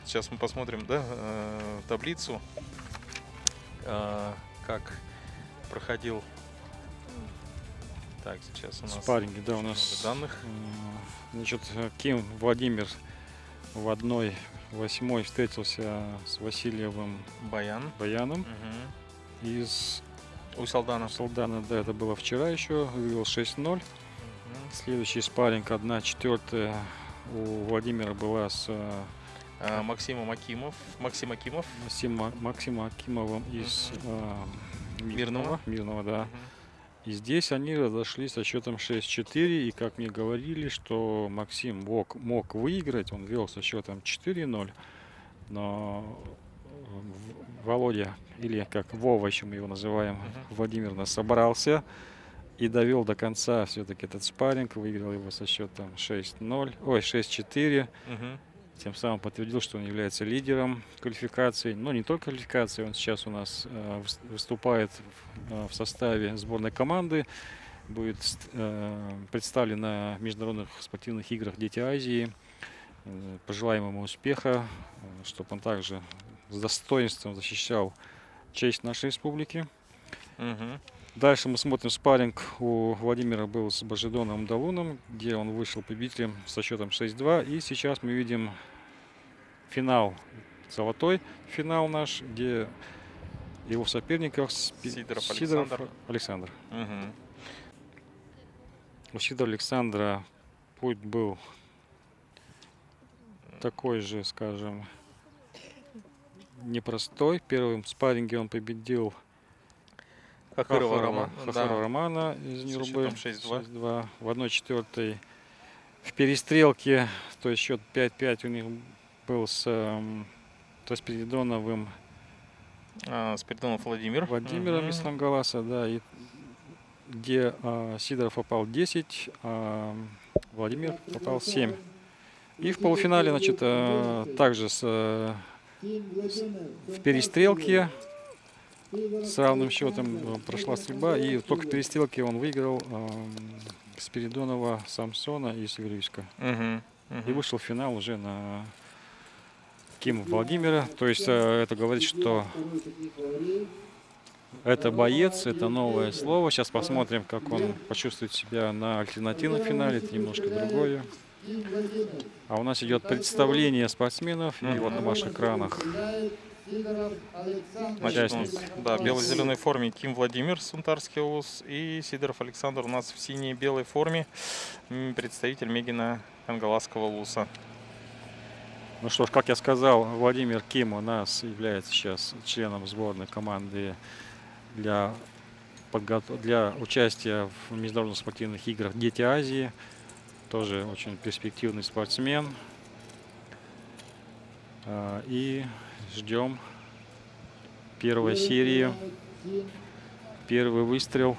Сейчас мы посмотрим, да, э, таблицу, э, как... проходил. Так, сейчас у нас спарринги, да, у нас данных. Значит, Ким Владимир в одной восьмой встретился с Васильевым Баян. Баяном. Угу. Из Усалдана. Усалдана, да, это было вчера еще, выиграл шесть ноль. Угу. Следующий спарринг одна четвёртая у Владимира была с а, Максимом Акимов. Максим Акимов. Максима, Максима Акимовым из... Угу. Мирного. Мирного, да. Угу. И здесь они разошлись со счетом шесть четыре. И как мне говорили, что Максим мог, мог выиграть, он вел со счетом четыре ноль. Но Володя, или как Вова еще мы его называем, угу. Владимир собрался и довел до конца все-таки этот спарринг. Выиграл его со счетом шесть ноль. Ой, шесть четыре. Угу. Тем самым подтвердил, что он является лидером квалификации. Но не только квалификации. Он сейчас у нас э, выступает в, в составе сборной команды. Будет э, представлен на международных спортивных играх «Дети Азии». Э, пожелаем ему успеха, э, чтобы он также с достоинством защищал честь нашей республики. Угу. Дальше мы смотрим спарринг у Владимира был с Божидоном Далуном, где он вышел победителем со счетом шесть два. И сейчас мы видим финал, золотой финал наш, где его в соперниках Спи... Сидоров, Сидоров Александр. Александр. Угу. У Сидорова Александра путь был такой же, скажем, непростой. В первом спарринге он победил Хахарова Романа, да. Романа из Нюрбы шесть два. В одна четвёртая в перестрелке, то есть счет пять пять у них был с, с Спиридоновым а, Спиридонов Владимир. Владимиром из Лангаласа, да, и где а, Сидоров попал десять, а Владимир попал семь. И в полуфинале, значит, а, также с, с, в перестрелке с равным счетом прошла стрельба, и только в перестрелке он выиграл э, Спиридонова Самсона из Игоревска. Угу, угу. И вышел в финал уже на Кима Владимира. То есть э, это говорит, что это боец, это новое слово. Сейчас посмотрим, как он почувствует себя на альтернативном финале. Это немножко другое. А у нас идет представление спортсменов, mm-hmm. и вот на ваших экранах. Значит, у нас, да, в бело-зеленой форме Ким Владимир, Сунтарский ВУЗ, и Сидоров Александр у нас в синей-белой форме, представитель Мегина Ангаласского ВУЗа. Ну что ж, как я сказал, Владимир Ким у нас является сейчас членом сборной команды для, подго... для участия в международных спортивных играх «Дети Азии». Тоже очень перспективный спортсмен. И ждем первой серии. Первый выстрел.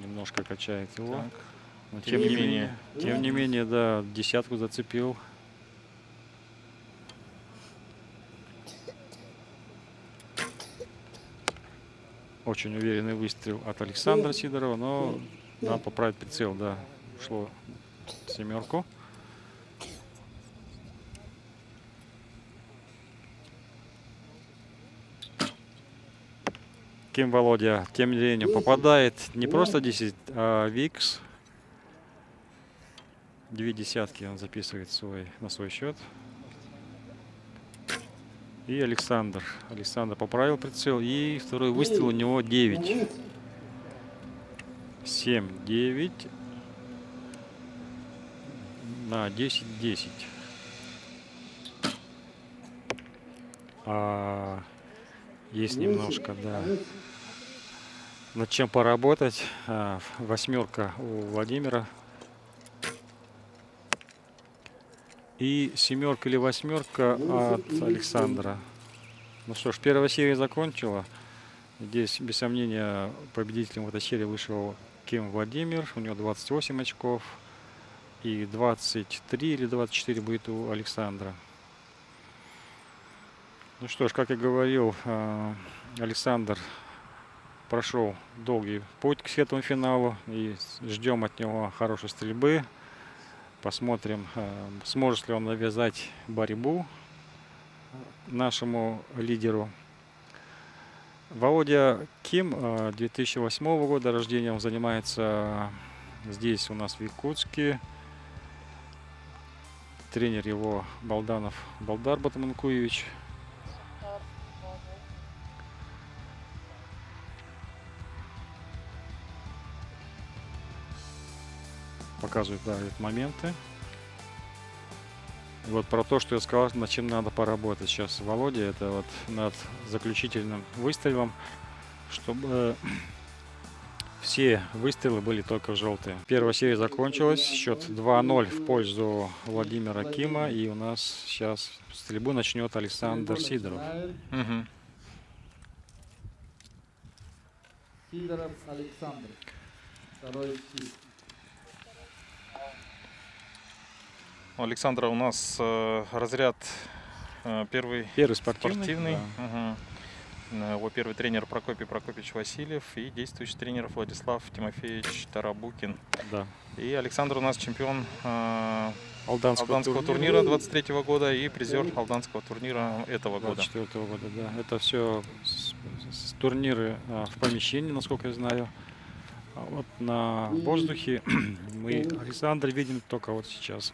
Немножко качает его. Так. Но тем, тем не, не менее. менее. Тем не менее, да, десятку зацепил. Очень уверенный выстрел от Александра Сидорова, но нам поправить прицел, да, ушло семерку. Ким Володя, тем не менее, попадает не просто десять, а Викс. Две десятки он записывает свой, на свой счет. И Александр. Александр поправил прицел. И второй выстрел у него девять. семь девять. На десять десять. А, есть немножко, да. Над чем поработать. А, восьмерка у Владимира. И семерка или восьмерка от Александра. Ну что ж, первая серия закончила. Здесь, без сомнения, победителем в этой серии вышел Ким Владимир. У него двадцать восемь очков. И двадцать три или двадцать четыре будет у Александра. Ну что ж, как я говорил, Александр прошел долгий путь к этому финалу. И ждем от него хорошей стрельбы. Посмотрим, сможет ли он навязать борьбу нашему лидеру. Володя Ким, две тысячи восьмого года рождения, он занимается здесь у нас в Якутске. Тренер его Балданов Балдар Батоманкуевич. Показывают, да, моменты. Вот про то, что я сказал, над чем надо поработать сейчас Володя, это вот над заключительным выстрелом, чтобы все выстрелы были только желтые. Первая серия закончилась, счет два ноль в пользу Владимира Кима, и у нас сейчас стрельбу начнет Александр Сидоров. Угу. Сидоров Александр. Второй хит. У Александра у нас э, разряд э, первый, первый спортивный. спортивный. Да. Угу. Его первый тренер Прокопий Прокопьевич Васильев и действующий тренер Владислав Тимофеевич Тарабукин. Да. И Александр у нас чемпион э, Алданского, Алданского турнира двадцать третьего года и призер Алданского турнира этого года. двадцать четвёртого года, да. Это все с, с, турниры э, в помещении, насколько я знаю. А вот на воздухе мы Александра видим только вот сейчас.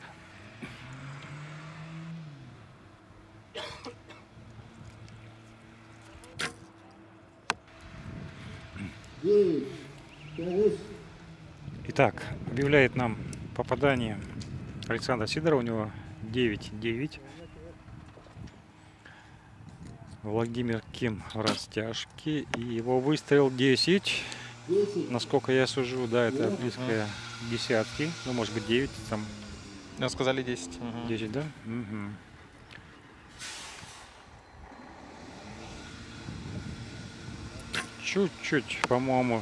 Итак, объявляет нам попадание Александра Сидорова. У него девять девять. Владимир Ким растяжки. И его выстрел десять. Насколько я сужу, да, это близкая десятки. Ну, может быть, девять. Там... Ну, сказали десять. десять, да? Угу. Чуть-чуть, по-моему,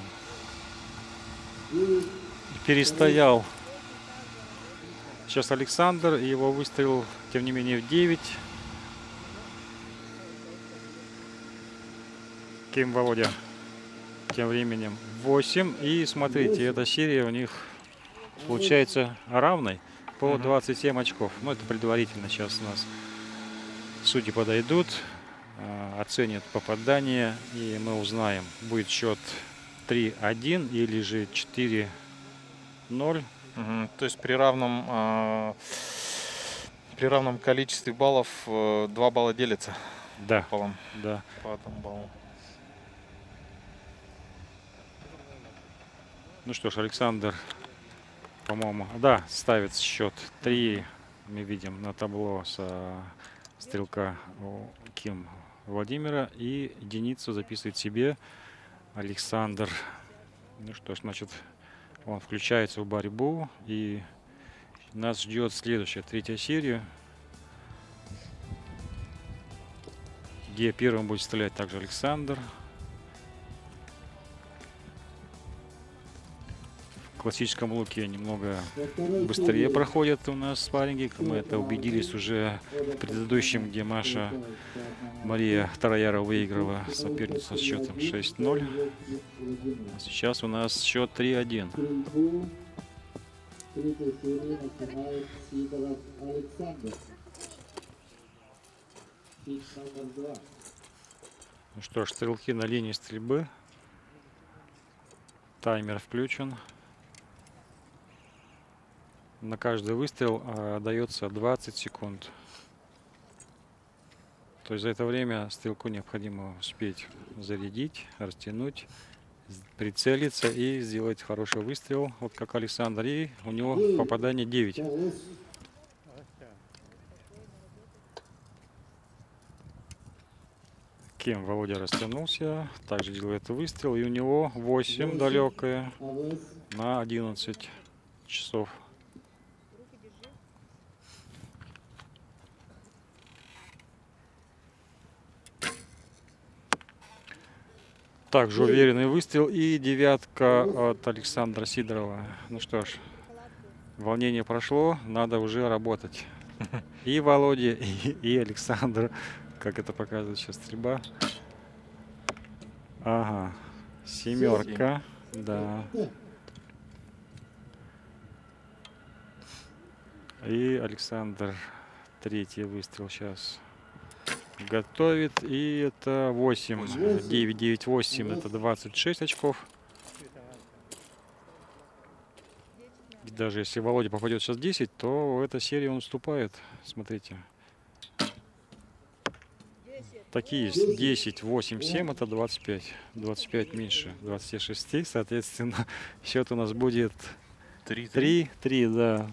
перестоял сейчас Александр, и его выстрел, тем не менее, в девять. Ким Володя тем временем восемь. И смотрите, эта серия у них получается равной по двадцать семь очков. Ну, это предварительно сейчас у нас судьи подойдут, оценят попадание, и мы узнаем, будет счет три один или же четыре ноль. Угу. То есть при равном, э, при равном количестве баллов э, два балла делятся. Да. По, да. По этому баллу. Ну что ж, Александр, по-моему, да, ставит счет три. Мы видим на табло с стрелка Ким Владимира, и единицу записывает себе Александр. Ну что ж, значит, он включается в борьбу, и нас ждет следующая, третья серия, где первым будет стрелять также Александр. В классическом луке немного быстрее проходят у нас спарринги. Мы это убедились уже в предыдущем, где Маша Мария Таравярова выиграла соперницу с счетом шесть ноль. А сейчас у нас счет три один. Ну что ж, стрелки на линии стрельбы. Таймер включен. На каждый выстрел а, дается двадцать секунд. То есть за это время стрелку необходимо успеть зарядить, растянуть, прицелиться и сделать хороший выстрел. Вот как Александр, и у него попадание девять. Кем Володя растянулся, также делает выстрел, и у него восемь далекое на одиннадцать часов. Также уверенный выстрел и девятка от Александра Сидорова. Ну что ж, волнение прошло, надо уже работать. И Володя, и, и Александр, как это показывает сейчас стрельба. Ага, семерка, да. И Александр третий выстрел сейчас готовит, и это восемь, девять, девять, восемь, это двадцать шесть очков. И даже если Володя попадет сейчас десять, то в этой серии он уступает. Смотрите. Такие есть. десять, восемь, семь, это двадцать пять. двадцать пять меньше двадцати шести, соответственно, счет у нас будет три три, да.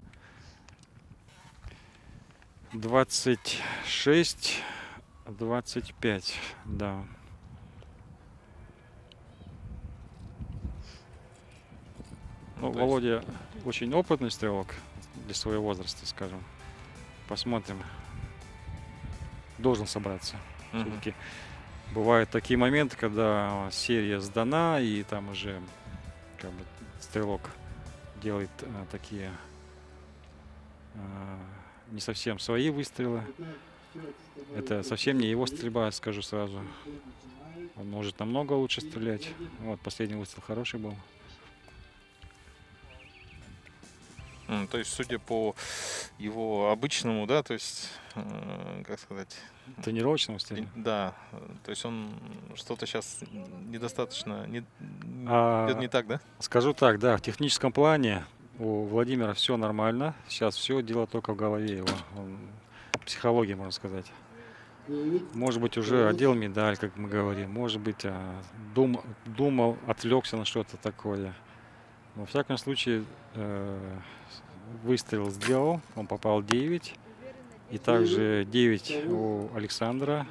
двадцать шесть, двадцать пять, да. Ну, ну, Володя есть... очень опытный стрелок для своего возраста, скажем. Посмотрим. Должен собраться. Uh-huh. Все-таки бывают такие моменты, когда серия сдана, и там уже как бы стрелок делает а, такие а, не совсем свои выстрелы. Это совсем не его стрельба, скажу сразу. Он может намного лучше стрелять. Вот, последний выстрел хороший был. Mm, то есть, судя по его обычному, да, то есть, э, как сказать... тренировочному стилю? Да, то есть он что-то сейчас недостаточно, не, а, не так, да? Скажу так, да, в техническом плане у Владимира все нормально. Сейчас все дело только в голове его. Он... психология, можно сказать. Может быть, уже одел медаль, как мы говорим. Может быть, дум, думал, отвлекся на что-то такое. Но, во всяком случае, э, выстрел сделал. Он попал девять. И также девять у Александра.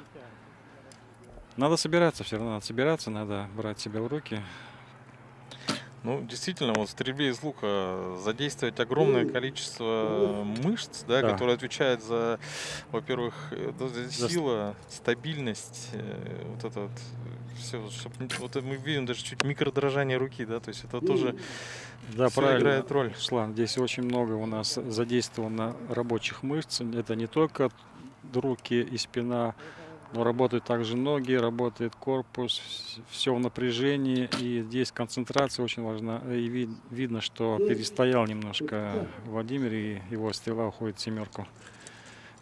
Надо собираться, все равно надо собираться, надо брать себя в руки. Ну, действительно, вот в стрельбе из лука задействовать огромное количество мышц, да, да. Которые отвечают за, во-первых, сила, стабильность, вот это вот, все, вот мы видим даже чуть микродрожание руки, да, то есть это тоже да, правильно играет роль. Руслан, здесь очень много у нас задействовано рабочих мышц, это не только руки и спина, но работают также ноги, работает корпус, все в напряжении. И здесь концентрация очень важна. И вид, видно, что перестоял немножко Владимир, и его стрела уходит в семерку.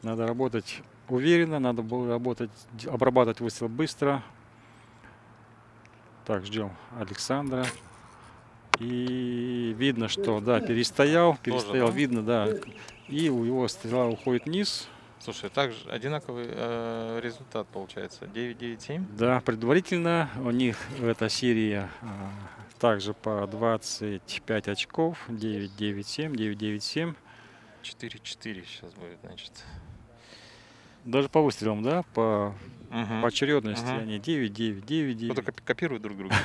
Надо работать уверенно, надо было работать, обрабатывать выстрел быстро. Так, ждем Александра. И видно, что, да, перестоял. Перестоял, тоже, видно, да. И у его стрела уходит вниз. Слушай, также одинаковый э, результат получается. девять девять семь. Да, предварительно у них в этой серии э, также по двадцать пять очков. девять девять семь, девять девять семь. четыре четыре сейчас будет, значит. Даже по выстрелам, да, по, угу. по очередности угу. они девять девять девять девять. Кто-то копирует друг друга.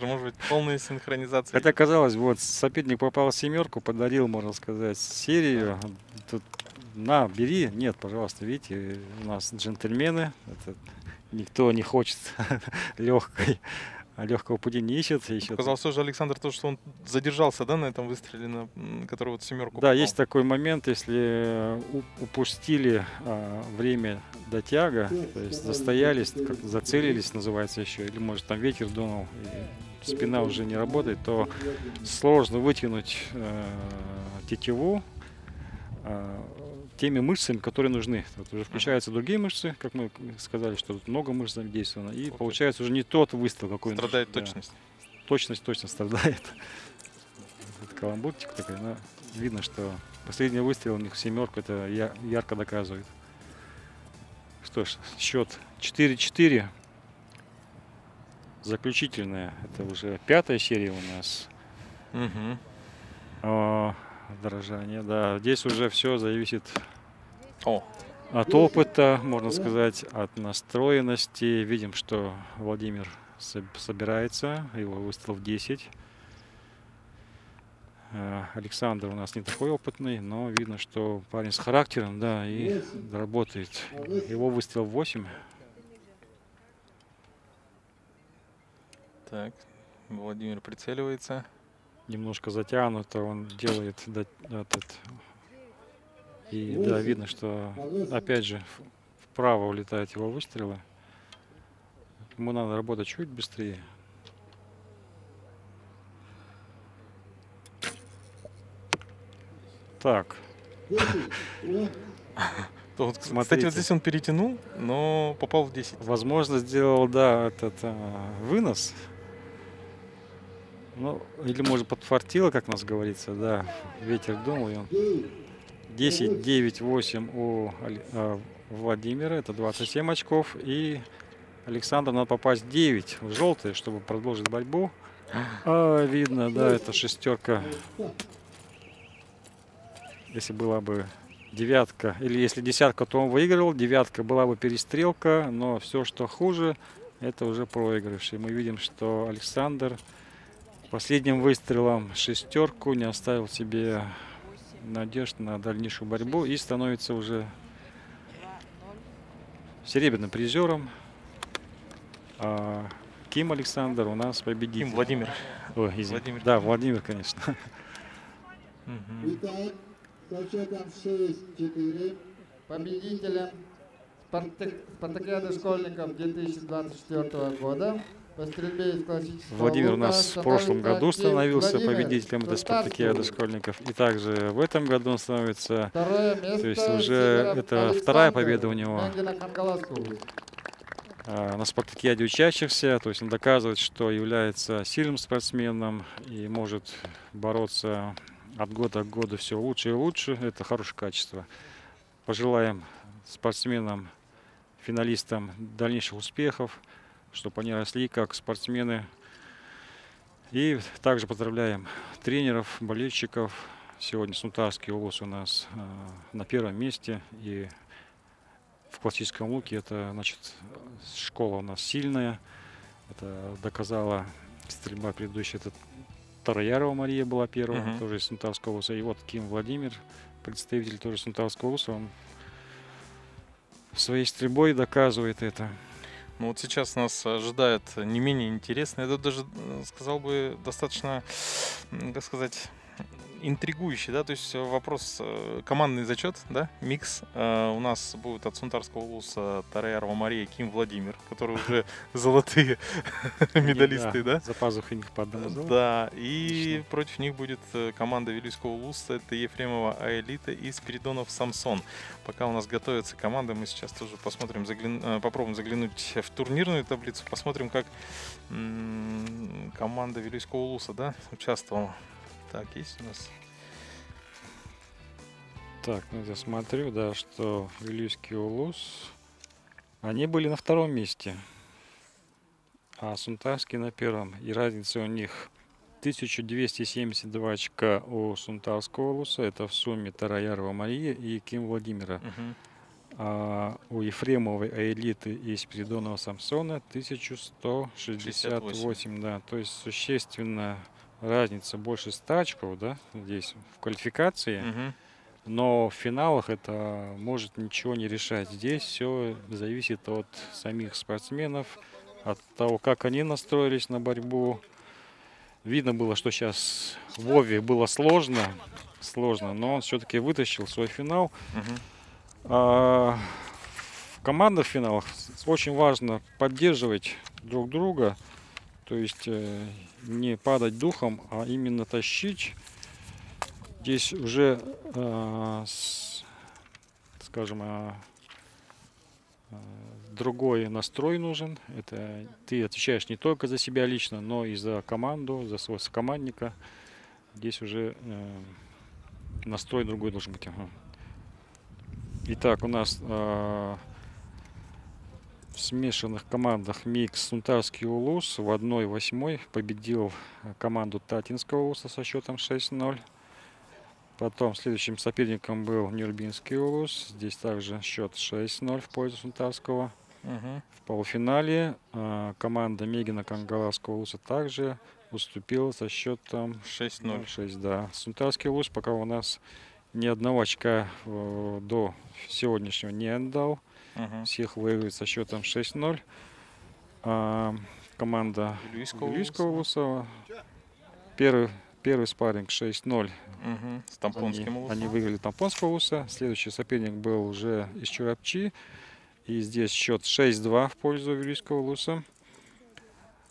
Может быть, полная синхронизация. Хотя, казалось, вот соперник попал в семерку, подарил, можно сказать, серию. Тут на, бери. Нет, пожалуйста, видите, у нас джентльмены. Это, никто не хочет легкой. Легкого пути не ищет. Показалось тоже, Александр, то, что он задержался, да, на этом выстреле, на который вот семерку. Да, попал. Есть такой момент, если упустили а, время до тяга, то есть застоялись, как зацелились, называется еще, или может там ветер дунул, и спина уже не работает, то сложно вытянуть а, тетиву а, теми мышцами, которые нужны. Вот уже включаются другие мышцы, как мы сказали, что тут много мышц задействовано, и вот получается это. Уже не тот выстрел какой-то. Страдает нужен, точность. Да. Точность точно страдает. Это каламбуртик такой, но видно, что последний выстрел у них в семерку, это ярко доказывает. Что ж, счет четыре четыре. Заключительная. Это уже пятая серия у нас. Угу. О, дорожание, да. Здесь уже все зависит О. от опыта, можно сказать, от настроенности. Видим, что Владимир собирается, его выстрел в десять. Александр у нас не такой опытный, но видно, что парень с характером, да, и работает. Его выстрел в восемь. Так, Владимир прицеливается. Немножко затянуто он делает этот. И да, видно, что опять же вправо улетают его выстрелы. Ему надо работать чуть быстрее. Так. Тот, кстати, вот здесь он перетянул, но попал в десять. Возможно, сделал, да, этот а, вынос. Ну, или, может, подфартило, как у нас говорится, да, ветер дунул. десять девять восемь у Владимира, это двадцать семь очков. И Александру надо попасть девять в желтый, чтобы продолжить борьбу. А, видно, да, это шестерка. Если была бы девятка, или если десятка, то он выиграл, девятка была бы перестрелка, но все, что хуже, это уже проигрыш. И мы видим, что Александр последним выстрелом шестерку не оставил себе надежд на дальнейшую борьбу и становится уже серебряным призером. А Ким Александр у нас победитель. Ким Владимир. Ой, Владимир. Да, Владимир, конечно. Итак, со счетом шесть четыре победителем Спартакиады школьников две тысячи двадцать четвёртого года. Владимир у нас в прошлом году становился победителем этой спартакиады школьников. И также в этом году он становится... То есть уже это вторая победа у него на спартакиаде учащихся. То есть он доказывает, что является сильным спортсменом и может бороться от года к году все лучше и лучше. Это хорошее качество. Пожелаем спортсменам, финалистам дальнейших успехов, чтобы они росли как спортсмены. И также поздравляем тренеров, болельщиков. Сегодня Сунтарский область у нас э, на первом месте. И в классическом луке это, значит, школа у нас сильная. Это доказала стрельба предыдущая. Это Таравярова Мария была первая, uh-huh. тоже из Сунтарского области. И вот Ким Владимир, представитель тоже Сунтарского области, он своей стрельбой доказывает это. Ну вот сейчас нас ожидает не менее интересное, это даже, сказал бы, достаточно, как сказать, интригующий, да, то есть вопрос, командный зачет, да, микс. Э, у нас будет от Сунтарского улуса Таравярова Мария, Ким Владимир, которые уже золотые медалисты, да? За пазухой них по одному золоту. Да, и против них будет команда Вилюйского улуса, это Ефремова Аэлита и Спиридонов Самсон. Пока у нас готовятся команды, мы сейчас тоже посмотрим, попробуем заглянуть в турнирную таблицу, посмотрим, как команда Вилюйского улуса, да, участвовала. Так, есть у нас? Так, ну я смотрю, да, что Вилюйский улус, они были на втором месте, а Сунтарский на первом. И разница у них тысяча двести семьдесят два очка у Сунтарского улуса, это в сумме Таравярова Марии и Ким Владимира. Угу. А у Ефремовой Аэлиты и Спиридонова Самсона тысяча сто шестьдесят восемь, да, то есть существенно... Разница больше ста очков, да, здесь в квалификации, угу. Но в финалах это может ничего не решать. Здесь все зависит от самих спортсменов, от того, как они настроились на борьбу. Видно было, что сейчас Вове было сложно, сложно, но он все-таки вытащил свой финал. Угу. А в командных финалах очень важно поддерживать друг друга. То есть э, не падать духом, а именно тащить. Здесь уже, э, с, скажем, э, другой настрой нужен. Это ты отвечаешь не только за себя лично, но и за команду, за своего сокомандника. Здесь уже э, настрой другой должен быть. Ага. Итак, у нас... Э, в смешанных командах микс Сунтарский улус в одной восьмой победил команду Татинского улуса со счетом шесть ноль. Потом следующим соперником был Нюрбинский улус. Здесь также счет шесть ноль в пользу Сунтарского. Угу. В полуфинале э, команда Мегино-Кангаласского улуса также уступила со счетом шесть ноль. Да. Сунтарский улус пока у нас ни одного очка э, до сегодняшнего не отдал. Uh-huh. Всех выигрывает со счетом шесть ноль. А, команда Вилюйского улуса. Первый, первый спарринг шесть ноль. Uh-huh. С тампонским улусом. Они выиграли тампонского улуса. Следующий соперник был уже из Чурапчи. И здесь счет шесть два в пользу Вилюйского улуса.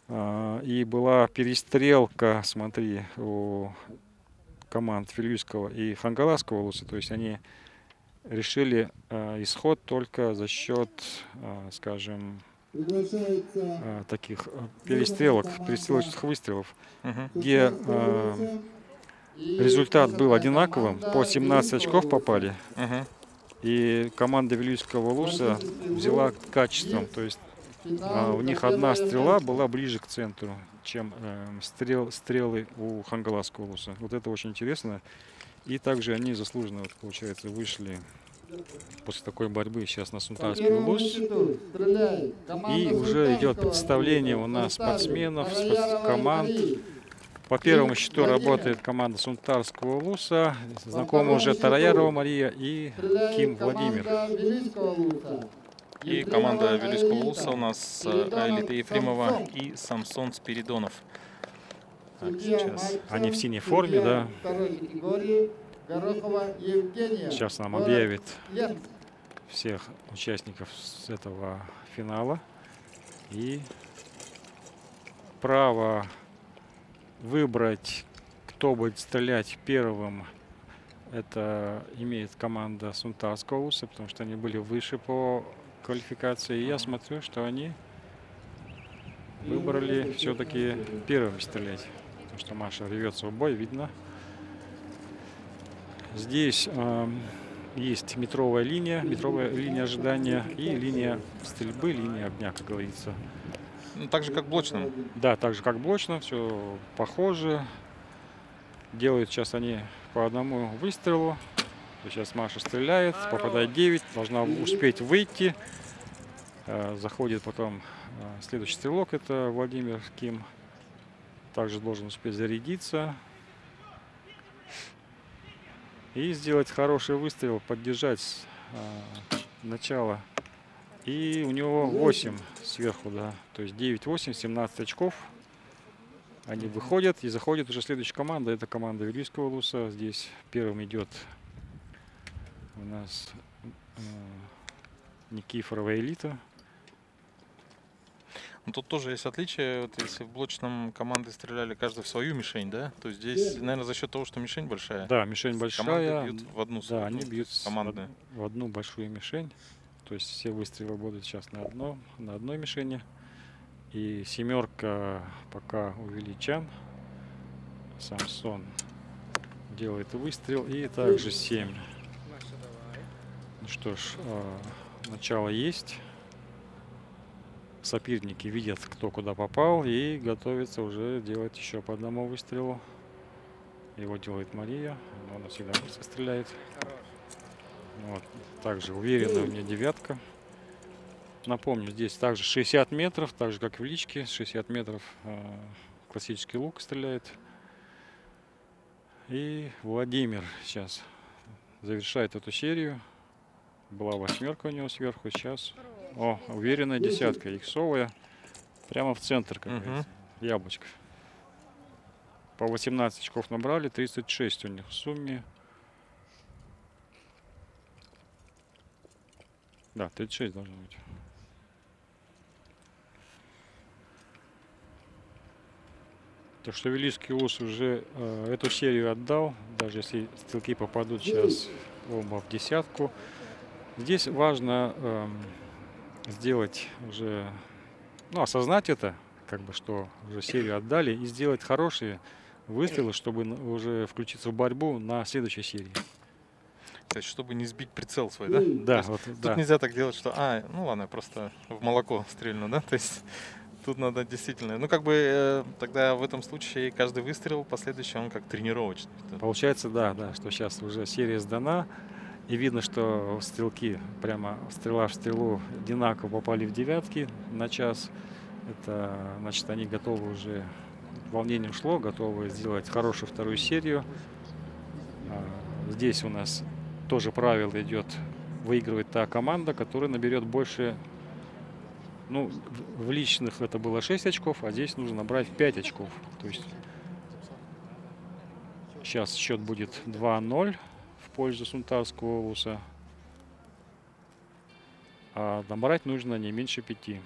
А, и была перестрелка, смотри, у команд Вилюйского и Хангаласского улуса. То есть они... решили э, исход только за счет, э, скажем, э, таких перестрелок, перестрелочных выстрелов, угу. Где э, результат был одинаковым, по семнадцать очков попали, угу. И команда Вилюйского улуса взяла качеством, то есть э, у них одна стрела была ближе к центру, чем э, стрел, стрелы у Хангаласского улуса. Вот это очень интересно. И также они заслуженно, вот, получается, вышли после такой борьбы сейчас на Сунтарский улус. И уже идет представление у нас спортсменов, команд. По первому счету работает команда Сунтарского улуса. Знакомы уже Таравярова Мария и Ким Владимир. И команда Вилюйского улуса у нас Аэлита Ефремова и Самсон Спиридонов. Так, сейчас. Они в синей форме, да. Сейчас нам объявит всех участников с этого финала. И право выбрать, кто будет стрелять первым, это имеет команда Сунтарского улуса, потому что они были выше по квалификации. И я смотрю, что они выбрали все-таки первым стрелять. Потому что Маша рвется в бой, видно. Здесь э, есть метровая линия, метровая линия ожидания и линия стрельбы, линия огня, как говорится. Ну, так же, как блочно. Да, так же, как блочно, все похоже. Делают сейчас они по одному выстрелу. Сейчас Маша стреляет, попадает девять, должна успеть выйти. Э, заходит потом э, следующий стрелок, это Владимир Ким. Также должен успеть зарядиться и сделать хороший выстрел, поддержать э, начало. И у него восемь сверху, да, то есть девять восемь, семнадцать очков. Они выходят и заходит уже следующая команда. Это команда Вилюйского улуса. Здесь первым идет у нас э, Никифорова Элита. Тут тоже есть отличие. Вот если в блочном команды стреляли каждый в свою мишень, да, то здесь, наверное, за счет того, что мишень большая. Да, мишень большая. Команды бьют в одну, да, они бьют команды в одну большую мишень. То есть все выстрелы будут сейчас на, одно, на одной мишени. И семерка пока у Величан. Самсон делает выстрел. И также семь. Ну что ж, начало есть. Соперники видят, кто куда попал, и готовятся уже делать еще по одному выстрелу. Его делает Мария. Она всегда быстро стреляет. Вот. Также уверенно у меня девятка. Напомню, здесь также шестьдесят метров, так же как в личке. шестьдесят метров э, классический лук стреляет. И Владимир сейчас завершает эту серию. Была восьмерка у него сверху, сейчас... О, уверенная десятка, иксовая, прямо в центр, как говорится, угу. Яблочко. По восемнадцать очков набрали, тридцать шесть у них в сумме. Да, тридцать шесть должно быть. Так что Вилюйский улус уже э, эту серию отдал, даже если стрелки попадут сейчас оба в десятку. Здесь важно... Э, сделать уже, ну, осознать это, как бы, что уже серию отдали, и сделать хорошие выстрелы, чтобы уже включиться в борьбу на следующей серии. То есть, чтобы не сбить прицел свой, да? Да. Вот, тут да. Нельзя так делать, что, а, ну ладно, просто в молоко стрельну, да? То есть, тут надо действительно, ну, как бы, э, тогда в этом случае каждый выстрел последующий, он как тренировочный. Получается, да, да, что сейчас уже серия сдана. И видно, что стрелки прямо стрела в стрелу одинаково попали в девятки на час. Это значит, они готовы уже, волнение ушло, готовы сделать хорошую вторую серию. Здесь у нас тоже правило идет, выигрывает та команда, которая наберет больше. Ну, в личных это было шесть очков, а здесь нужно набрать пять очков. То есть сейчас счет будет два ноль. В пользу Сунтарского улуса, а набрать нужно не меньше пяти.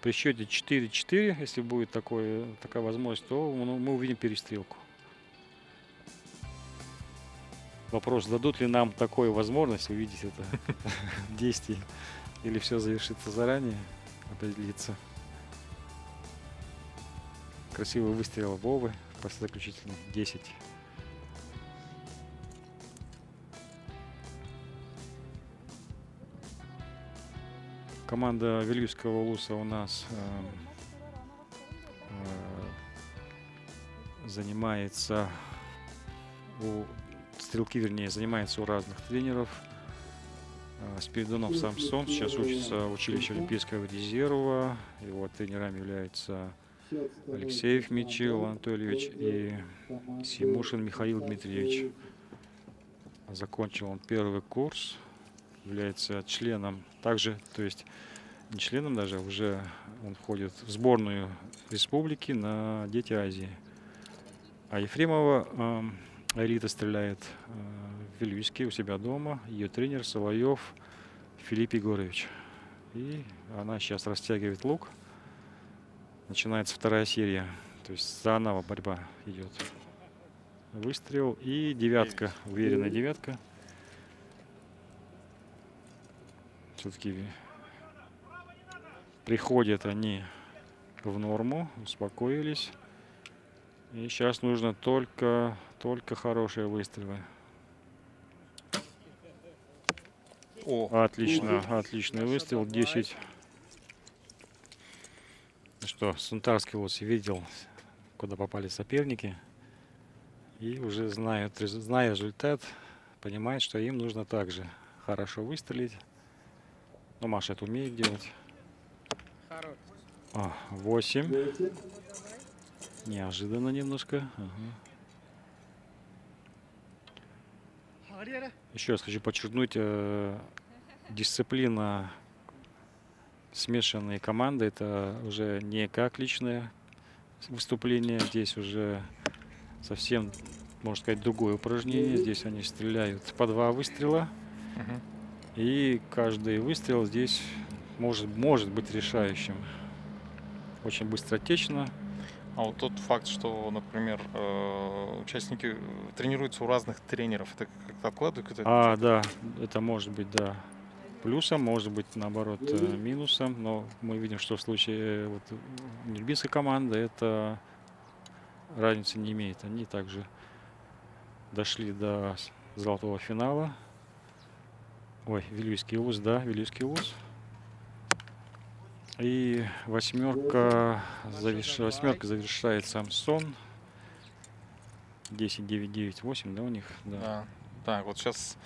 При счете четыре-четыре, если будет такое, такая возможность, то мы увидим перестрелку. Вопрос, дадут ли нам такую возможность увидеть это действие, или все завершится заранее, определиться. Красивый выстрел Вовы, после заключительных десять. Команда Вилюйского улуса у нас э, э, занимается, у, стрелки, вернее, занимается у разных тренеров. Э, Спиридонов Самсон сейчас учится в училище Олимпийского резерва. Его тренерами являются Алексеев Михаил Анатольевич и Симушин Михаил Дмитриевич. Закончил он первый курс. Является членом также, то есть не членом даже, уже он входит в сборную республики на Дети Азии. А Ефремова Аэлита стреляет в Вилюйске у себя дома. Ее тренер Соловьев Филипп Егорович. И она сейчас растягивает лук. Начинается вторая серия. То есть заново борьба идет. Выстрел и девятка, уверенная девятка. Все-таки приходят они в норму, успокоились. И сейчас нужно только, только хорошие выстрелы. О, отлично, отличный выстрел, десять. Ну что, Сунтарский улус видел, куда попали соперники. И уже знают, зная результат, понимает, что им нужно также хорошо выстрелить. Ну, Маша это умеет делать. О, восемь. Неожиданно немножко. Ага. Еще раз хочу подчеркнуть, э, дисциплина смешанные команды. Это уже не как личное выступление. Здесь уже совсем, можно сказать, другое упражнение. Здесь они стреляют по два выстрела. Угу. И каждый выстрел здесь может, может быть решающим. Очень быстротечно. А вот тот факт, что, например, участники тренируются у разных тренеров, это как-то откладывают? А, да, это может быть, да, плюсом, может быть, наоборот, минусом. Но мы видим, что в случае вот, нербинской команды это разницы не имеет. Они также дошли до золотого финала. Ой, Вилюйский вуз, да, Вилюйский вуз. И восьмерка, заверш... восьмерка завершает Самсон. десять, девять, девять, восемь, да, у них? Да. Да. Так, вот сейчас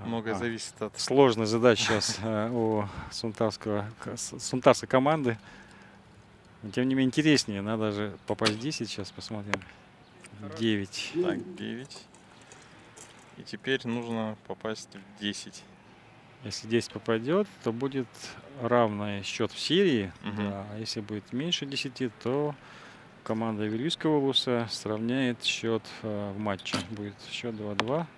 многое а, зависит от... Сложная задача сейчас у сунтарской команды. Тем не менее, интереснее. Надо же попасть в десять сейчас, посмотрим. девять. Так, девять. И теперь нужно попасть в десять. Если десять попадет, то будет равный счет в серии. Угу. Да. А если будет меньше десяти, то команда Вилюйского вуса сравняет счет э, в матче. Будет счет два-два.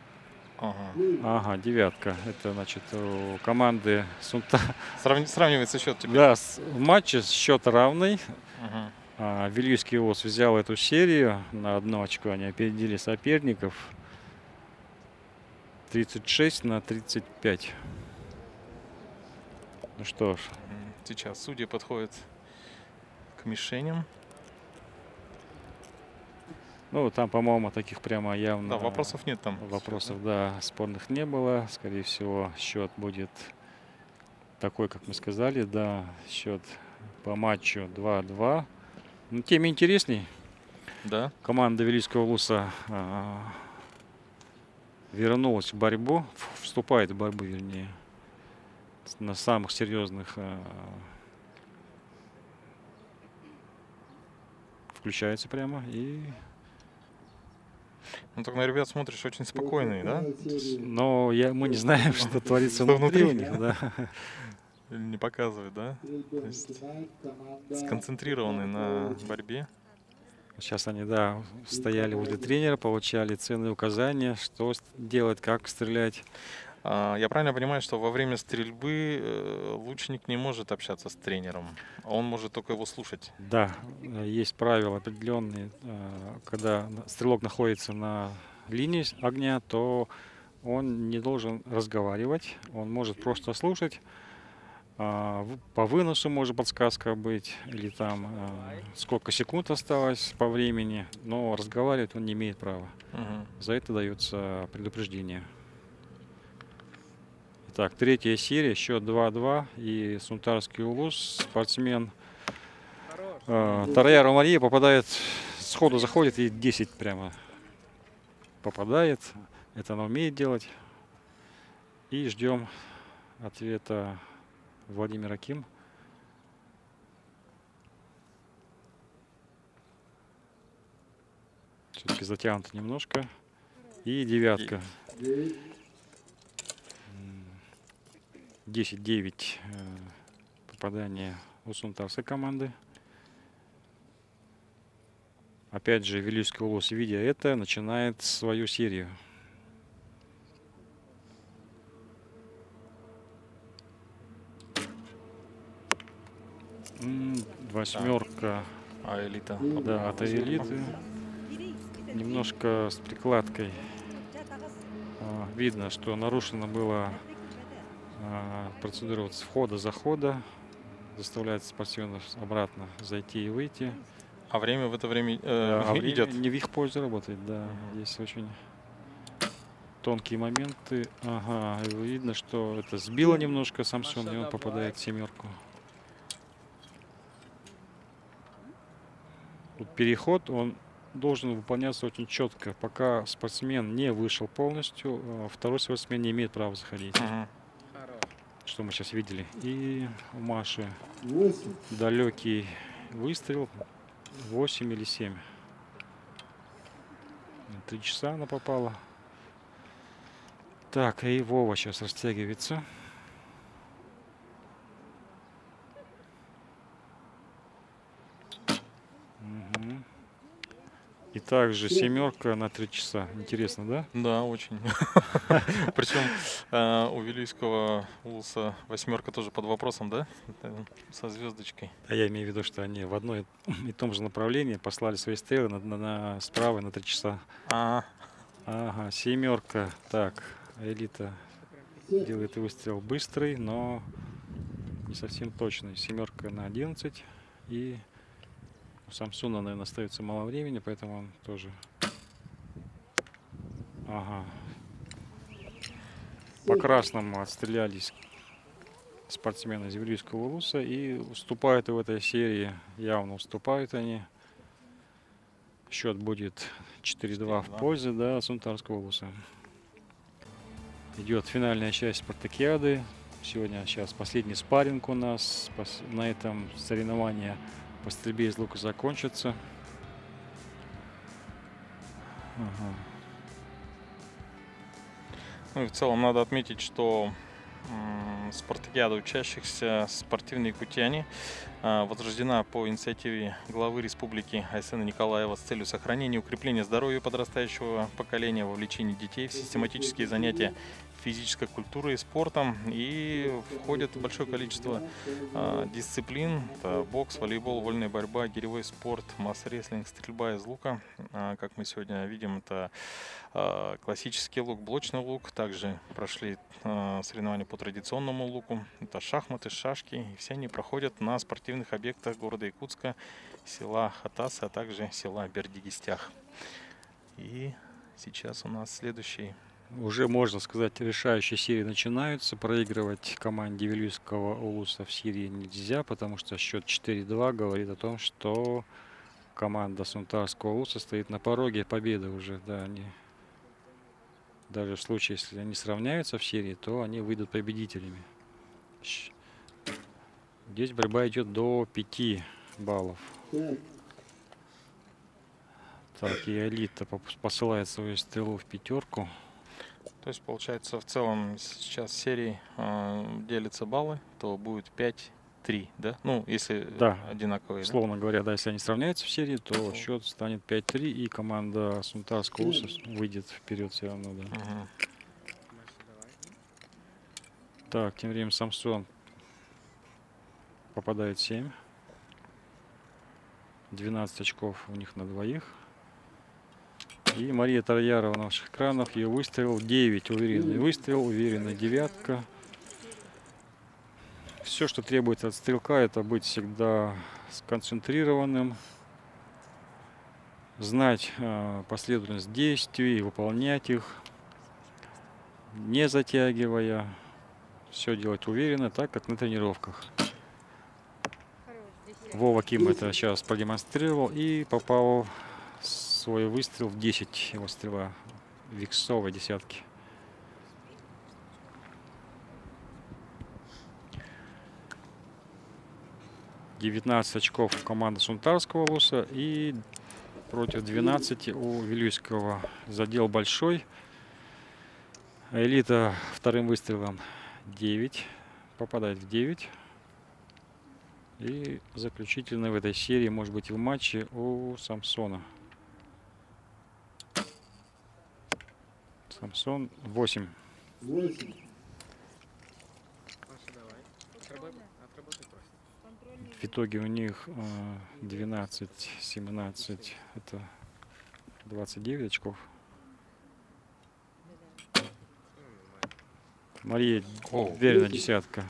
Ага. Ага, девятка. Это значит у команды Сунта... Сравни... Сравнивается счет теперь. Да, в матче счет равный. Угу. А, Вилюйский вуз взял эту серию. На одно очко они опередили соперников. тридцать шесть на тридцать пять. Ну что ж. Сейчас судьи подходят к мишеням. Ну, там, по-моему, таких прямо явно... Да, вопросов нет там. Вопросов, да, спорных не было. Скорее всего, счет будет такой, как мы сказали. Да, счет по матчу два-два. Но тем интересней. Да. Команда Вилюйского вуса вернулась в борьбу, вступает в борьбу, вернее, на самых серьезных э, включается прямо и... Ну, так на ребят смотришь очень спокойные, да? Но я, мы не знаем, что творится внутри у них, да. Не показывает, да? То есть сконцентрированы на борьбе. Сейчас они, да, стояли возле тренера, получали ценные указания, что делать, как стрелять. Я правильно понимаю, что во время стрельбы лучник не может общаться с тренером, он может только его слушать? Да, есть правила определенные. Когда стрелок находится на линии огня, то он не должен разговаривать, он может просто слушать. По выносу может подсказка быть, или там сколько секунд осталось по времени, но разговаривать он не имеет права. Угу. За это дается предупреждение. Так, третья серия, счет два-два, и Сунтарский улус, спортсмен э, Таравярова Мария попадает, сходу заходит и десять прямо попадает, это она умеет делать. И ждем ответа Владимира Ким. Все-таки затянуто немножко, и девятка. десять-девять попадание у сунтарской команды. Опять же, Вилюйский улус, видя это, начинает свою серию. Восьмерка. Аэлита. Да, от Аэлиты. Немножко с прикладкой. Видно, что нарушено было процедура вот с входа-захода, заставляет спортсменов обратно зайти и выйти. А время в это время, э, да, время идет? Не в их пользу работает, да. Здесь очень тонкие моменты. Ага, видно, что это сбило немножко Самсон, и он попадает в семерку. Тут переход, он должен выполняться очень четко. Пока спортсмен не вышел полностью, второй спортсмен не имеет права заходить. Ага. Что мы сейчас видели. И у Маши восемь. Далекий выстрел. восемь или семь. Три часа она попала. Так, и Вова сейчас растягивается. И также семерка на три часа. Интересно, да? Да, очень. Причем у Вилюйского улуса восьмерка тоже под вопросом, да? Со звездочкой. А я имею в виду, что они в одном и том же направлении послали свои стрелы на справа на три часа. Ага, семерка. Так, элита делает выстрел быстрый, но не совсем точный. Семерка на одиннадцать. И у Самсуна, наверное, остается мало времени, поэтому он тоже... Ага. По красному отстрелялись спортсмены из Вилюйского улуса и уступают в этой серии. Явно уступают они. Счет будет четыре-два в пользу, да, Сунтарского улуса. Идет финальная часть спартакиады. Сегодня сейчас последний спарринг у нас. На этом соревнования по стрельбе из лука закончится. Ага. Ну и в целом надо отметить, что спартакиада учащихся спортивные якутяне возрождена по инициативе главы республики Айсена Николаева с целью сохранения и укрепления здоровья подрастающего поколения, вовлечения детей в систематические занятия физической культурой и спортом, и входит большое количество э, дисциплин: это бокс, волейбол, вольная борьба, гиревой спорт, масс-рестлинг, стрельба из лука, а, как мы сегодня видим, это э, классический лук, блочный лук, также прошли э, соревнования по традиционному луку, это шахматы, шашки, и все они проходят на спортивных объектах города Якутска, села Хатаса, а также села Бердигистях. И сейчас у нас следующий. Уже, можно сказать, решающие серии начинаются. Проигрывать команде Вилюйского улуса в серии нельзя, потому что счет четыре-два говорит о том, что команда Сунтарского улуса стоит на пороге победы уже. Да, они... Даже в случае, если они сравняются в серии, то они выйдут победителями. Здесь борьба идет до пяти баллов. Так, и элита посылает свою стрелу в пятерку. То есть, получается, в целом сейчас серии э, делятся баллы, то будет пять-три, да? Ну, если да. одинаковые. Словно да? говоря, да, если они сравняются в серии, то счет станет пять-три, и команда Сунтарского улуса выйдет вперед все равно, да. Угу. Так, тем временем Самсон попадает семь. двенадцать очков у них на двоих. И Мария Тарьярова на наших экранах. Ее выстрел девять. Уверенный выстрел, уверенная девятка. Все, что требуется от стрелка, это быть всегда сконцентрированным, знать э, последовательность действий, выполнять их, не затягивая. Все делать уверенно, так как на тренировках. Вова Ким это сейчас продемонстрировал и попал свой выстрел в десять, его стрела виксовой десятки. девятнадцать очков у команды Сунтарского улуса и против двенадцати у Вилюйского. Задел большой. Элита вторым выстрелом девять. Попадает в девять. И заключительный в этой серии, может быть, в матче у Самсона. Самсон восемь. В итоге у них двенадцать семнадцать, это двадцать девять очков. Мария, уверенно десятка.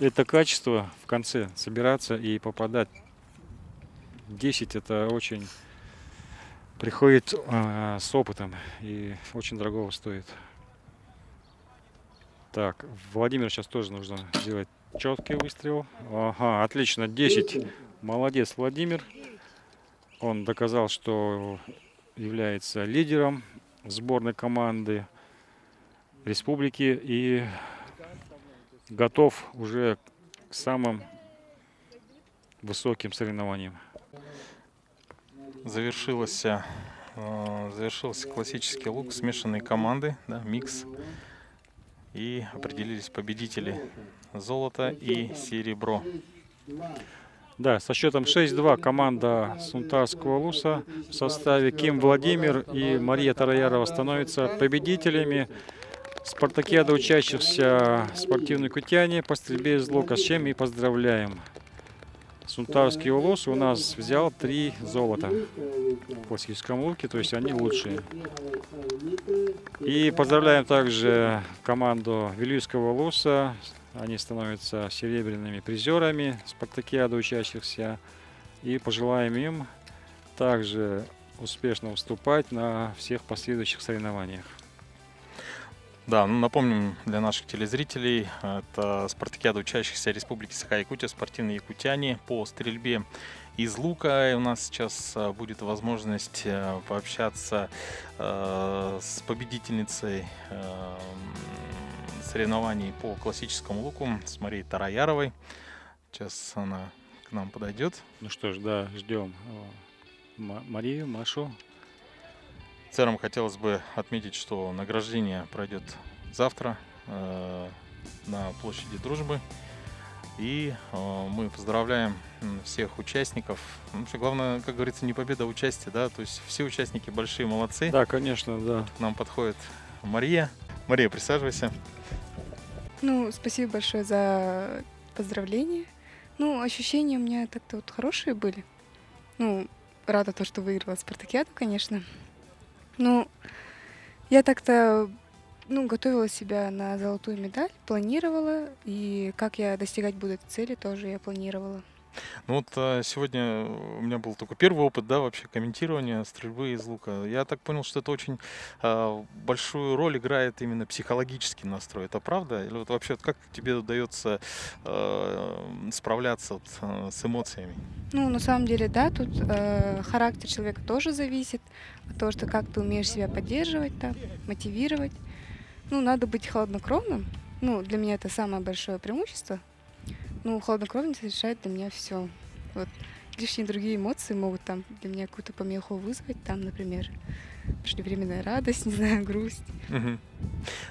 Это качество в конце собираться и попадать. десять это очень... Приходит э, с опытом и очень дорогого стоит. Так, Владимир сейчас тоже нужно сделать четкий выстрел. Ага, отлично, десять. Молодец, Владимир. Он доказал, что является лидером сборной команды республики и готов уже к самым высоким соревнованиям. Завершился, э, завершился классический лук смешанной команды, да, микс. И определились победители: золото и серебро. Да, со счетом шесть-два команда Сунтарского Луса в составе Ким Владимир и Мария Таравярова становятся победителями. Спартакиада учащихся спортивные якутяне по стрельбе из лука, с чем и поздравляем. Сунтарский Улус у нас взял три золота в классическом луке, то есть они лучшие. И поздравляем также команду Вилюйского Улуса. Они становятся серебряными призерами спартакиады учащихся. И пожелаем им также успешно выступать на всех последующих соревнованиях. Да, ну, напомним для наших телезрителей, это спартакиада учащихся Республики Саха-Якутия, спортивные якутяне по стрельбе из лука. И у нас сейчас будет возможность пообщаться э, с победительницей э, соревнований по классическому луку, с Марией Таравяровой. Сейчас она к нам подойдет. Ну что ж, да, ждем Марию, Машу. В целом хотелось бы отметить, что награждение пройдет завтра э, на площади Дружбы. И э, мы поздравляем всех участников. Ну, что главное, как говорится, не победа, а участие, да, то есть все участники большие молодцы. Да, конечно, да. К нам подходит Мария. Мария, присаживайся. Ну, спасибо большое за поздравления. Ну, ощущения у меня так-то вот хорошие были. Ну, рада то, что выиграла спартакиаду, конечно. Ну, я так-то, ну, готовила себя на золотую медаль, планировала, и как я достигать буду этой цели, тоже я планировала. Ну вот сегодня у меня был только первый опыт, да, вообще комментирования стрельбы из лука. Я так понял, что это очень э, большую роль играет именно психологический настрой. Это правда? Или вот вообще как тебе удается э, справляться вот, э, с эмоциями? Ну, на самом деле, да, тут э, характер человека тоже зависит от того, что как ты умеешь себя поддерживать, да, мотивировать. Ну, надо быть холоднокровным. Ну, для меня это самое большое преимущество. Ну, холоднокровность решает для меня все. Вот. Лишние другие эмоции могут там для меня какую-то помеху вызвать, там, например, преждевременная радость, не знаю, грусть. Uh-huh.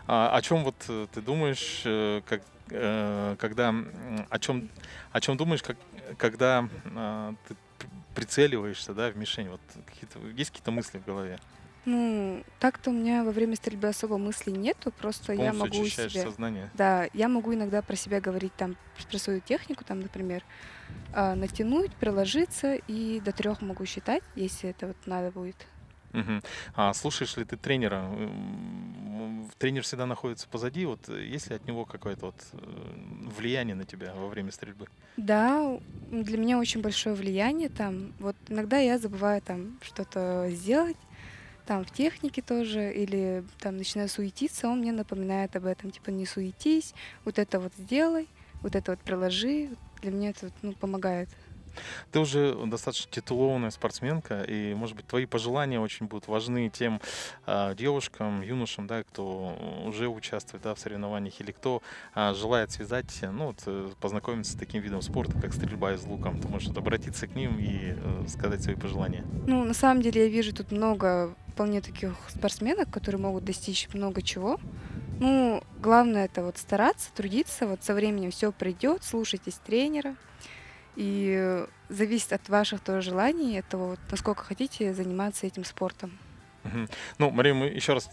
А о чем вот ты думаешь, как, э, когда о чем о чем думаешь, как, когда э, ты прицеливаешься, да, в мишень? Вот какие-то, есть какие-то мысли в голове? Ну, так-то у меня во время стрельбы особо мыслей нету, просто я могу себе, сознание. Да, я могу иногда про себя говорить там про свою технику, там, например, э, натянуть, приложиться и до трех могу считать, если это вот надо будет. Угу. А слушаешь ли ты тренера? Тренер всегда находится позади, вот есть ли от него какое-то вот влияние на тебя во время стрельбы? Да, для меня очень большое влияние там. Вот иногда я забываю там что-то сделать. Там в технике тоже, или там начинаю суетиться, он мне напоминает об этом, типа не суетись, вот это вот сделай, вот это вот приложи, для меня это ну, помогает. Ты уже достаточно титулованная спортсменка, и, может быть, твои пожелания очень будут важны тем э, девушкам, юношам, да, кто уже участвует, да, в соревнованиях, или кто э, желает связать, ну, вот, познакомиться с таким видом спорта, как стрельба из лука. Ты можешь обратиться к ним и э, сказать свои пожелания. Ну, на самом деле, я вижу тут много вполне таких спортсменок, которые могут достичь много чего. Ну, главное это вот стараться, трудиться, вот со временем все придет, слушайтесь тренера. И зависит от ваших тоже желаний, от того, насколько хотите заниматься этим спортом. Ну, Мария, мы еще раз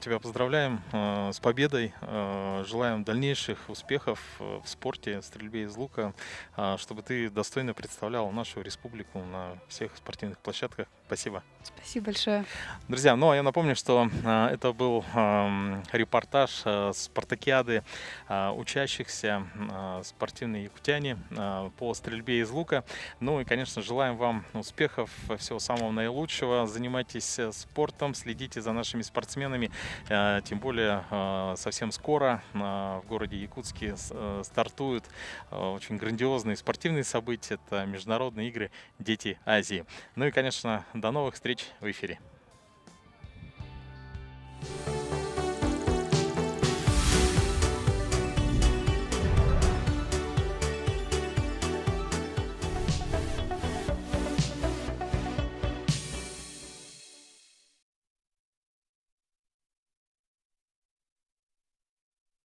тебя поздравляем э, с победой, э, желаем дальнейших успехов в спорте, в стрельбе из лука, э, чтобы ты достойно представляла нашу республику на всех спортивных площадках. Спасибо. Спасибо большое. Друзья, ну а я напомню, что э, это был э, репортаж э, спартакиады э, учащихся э, спортивные якутяне э, по стрельбе из лука. Ну и, конечно, желаем вам успехов, всего самого наилучшего. Занимайтесь спортом. Следите за нашими спортсменами, тем более совсем скоро в городе Якутске стартуют очень грандиозные спортивные события, это международные игры «Дети Азии». Ну и, конечно, до новых встреч в эфире.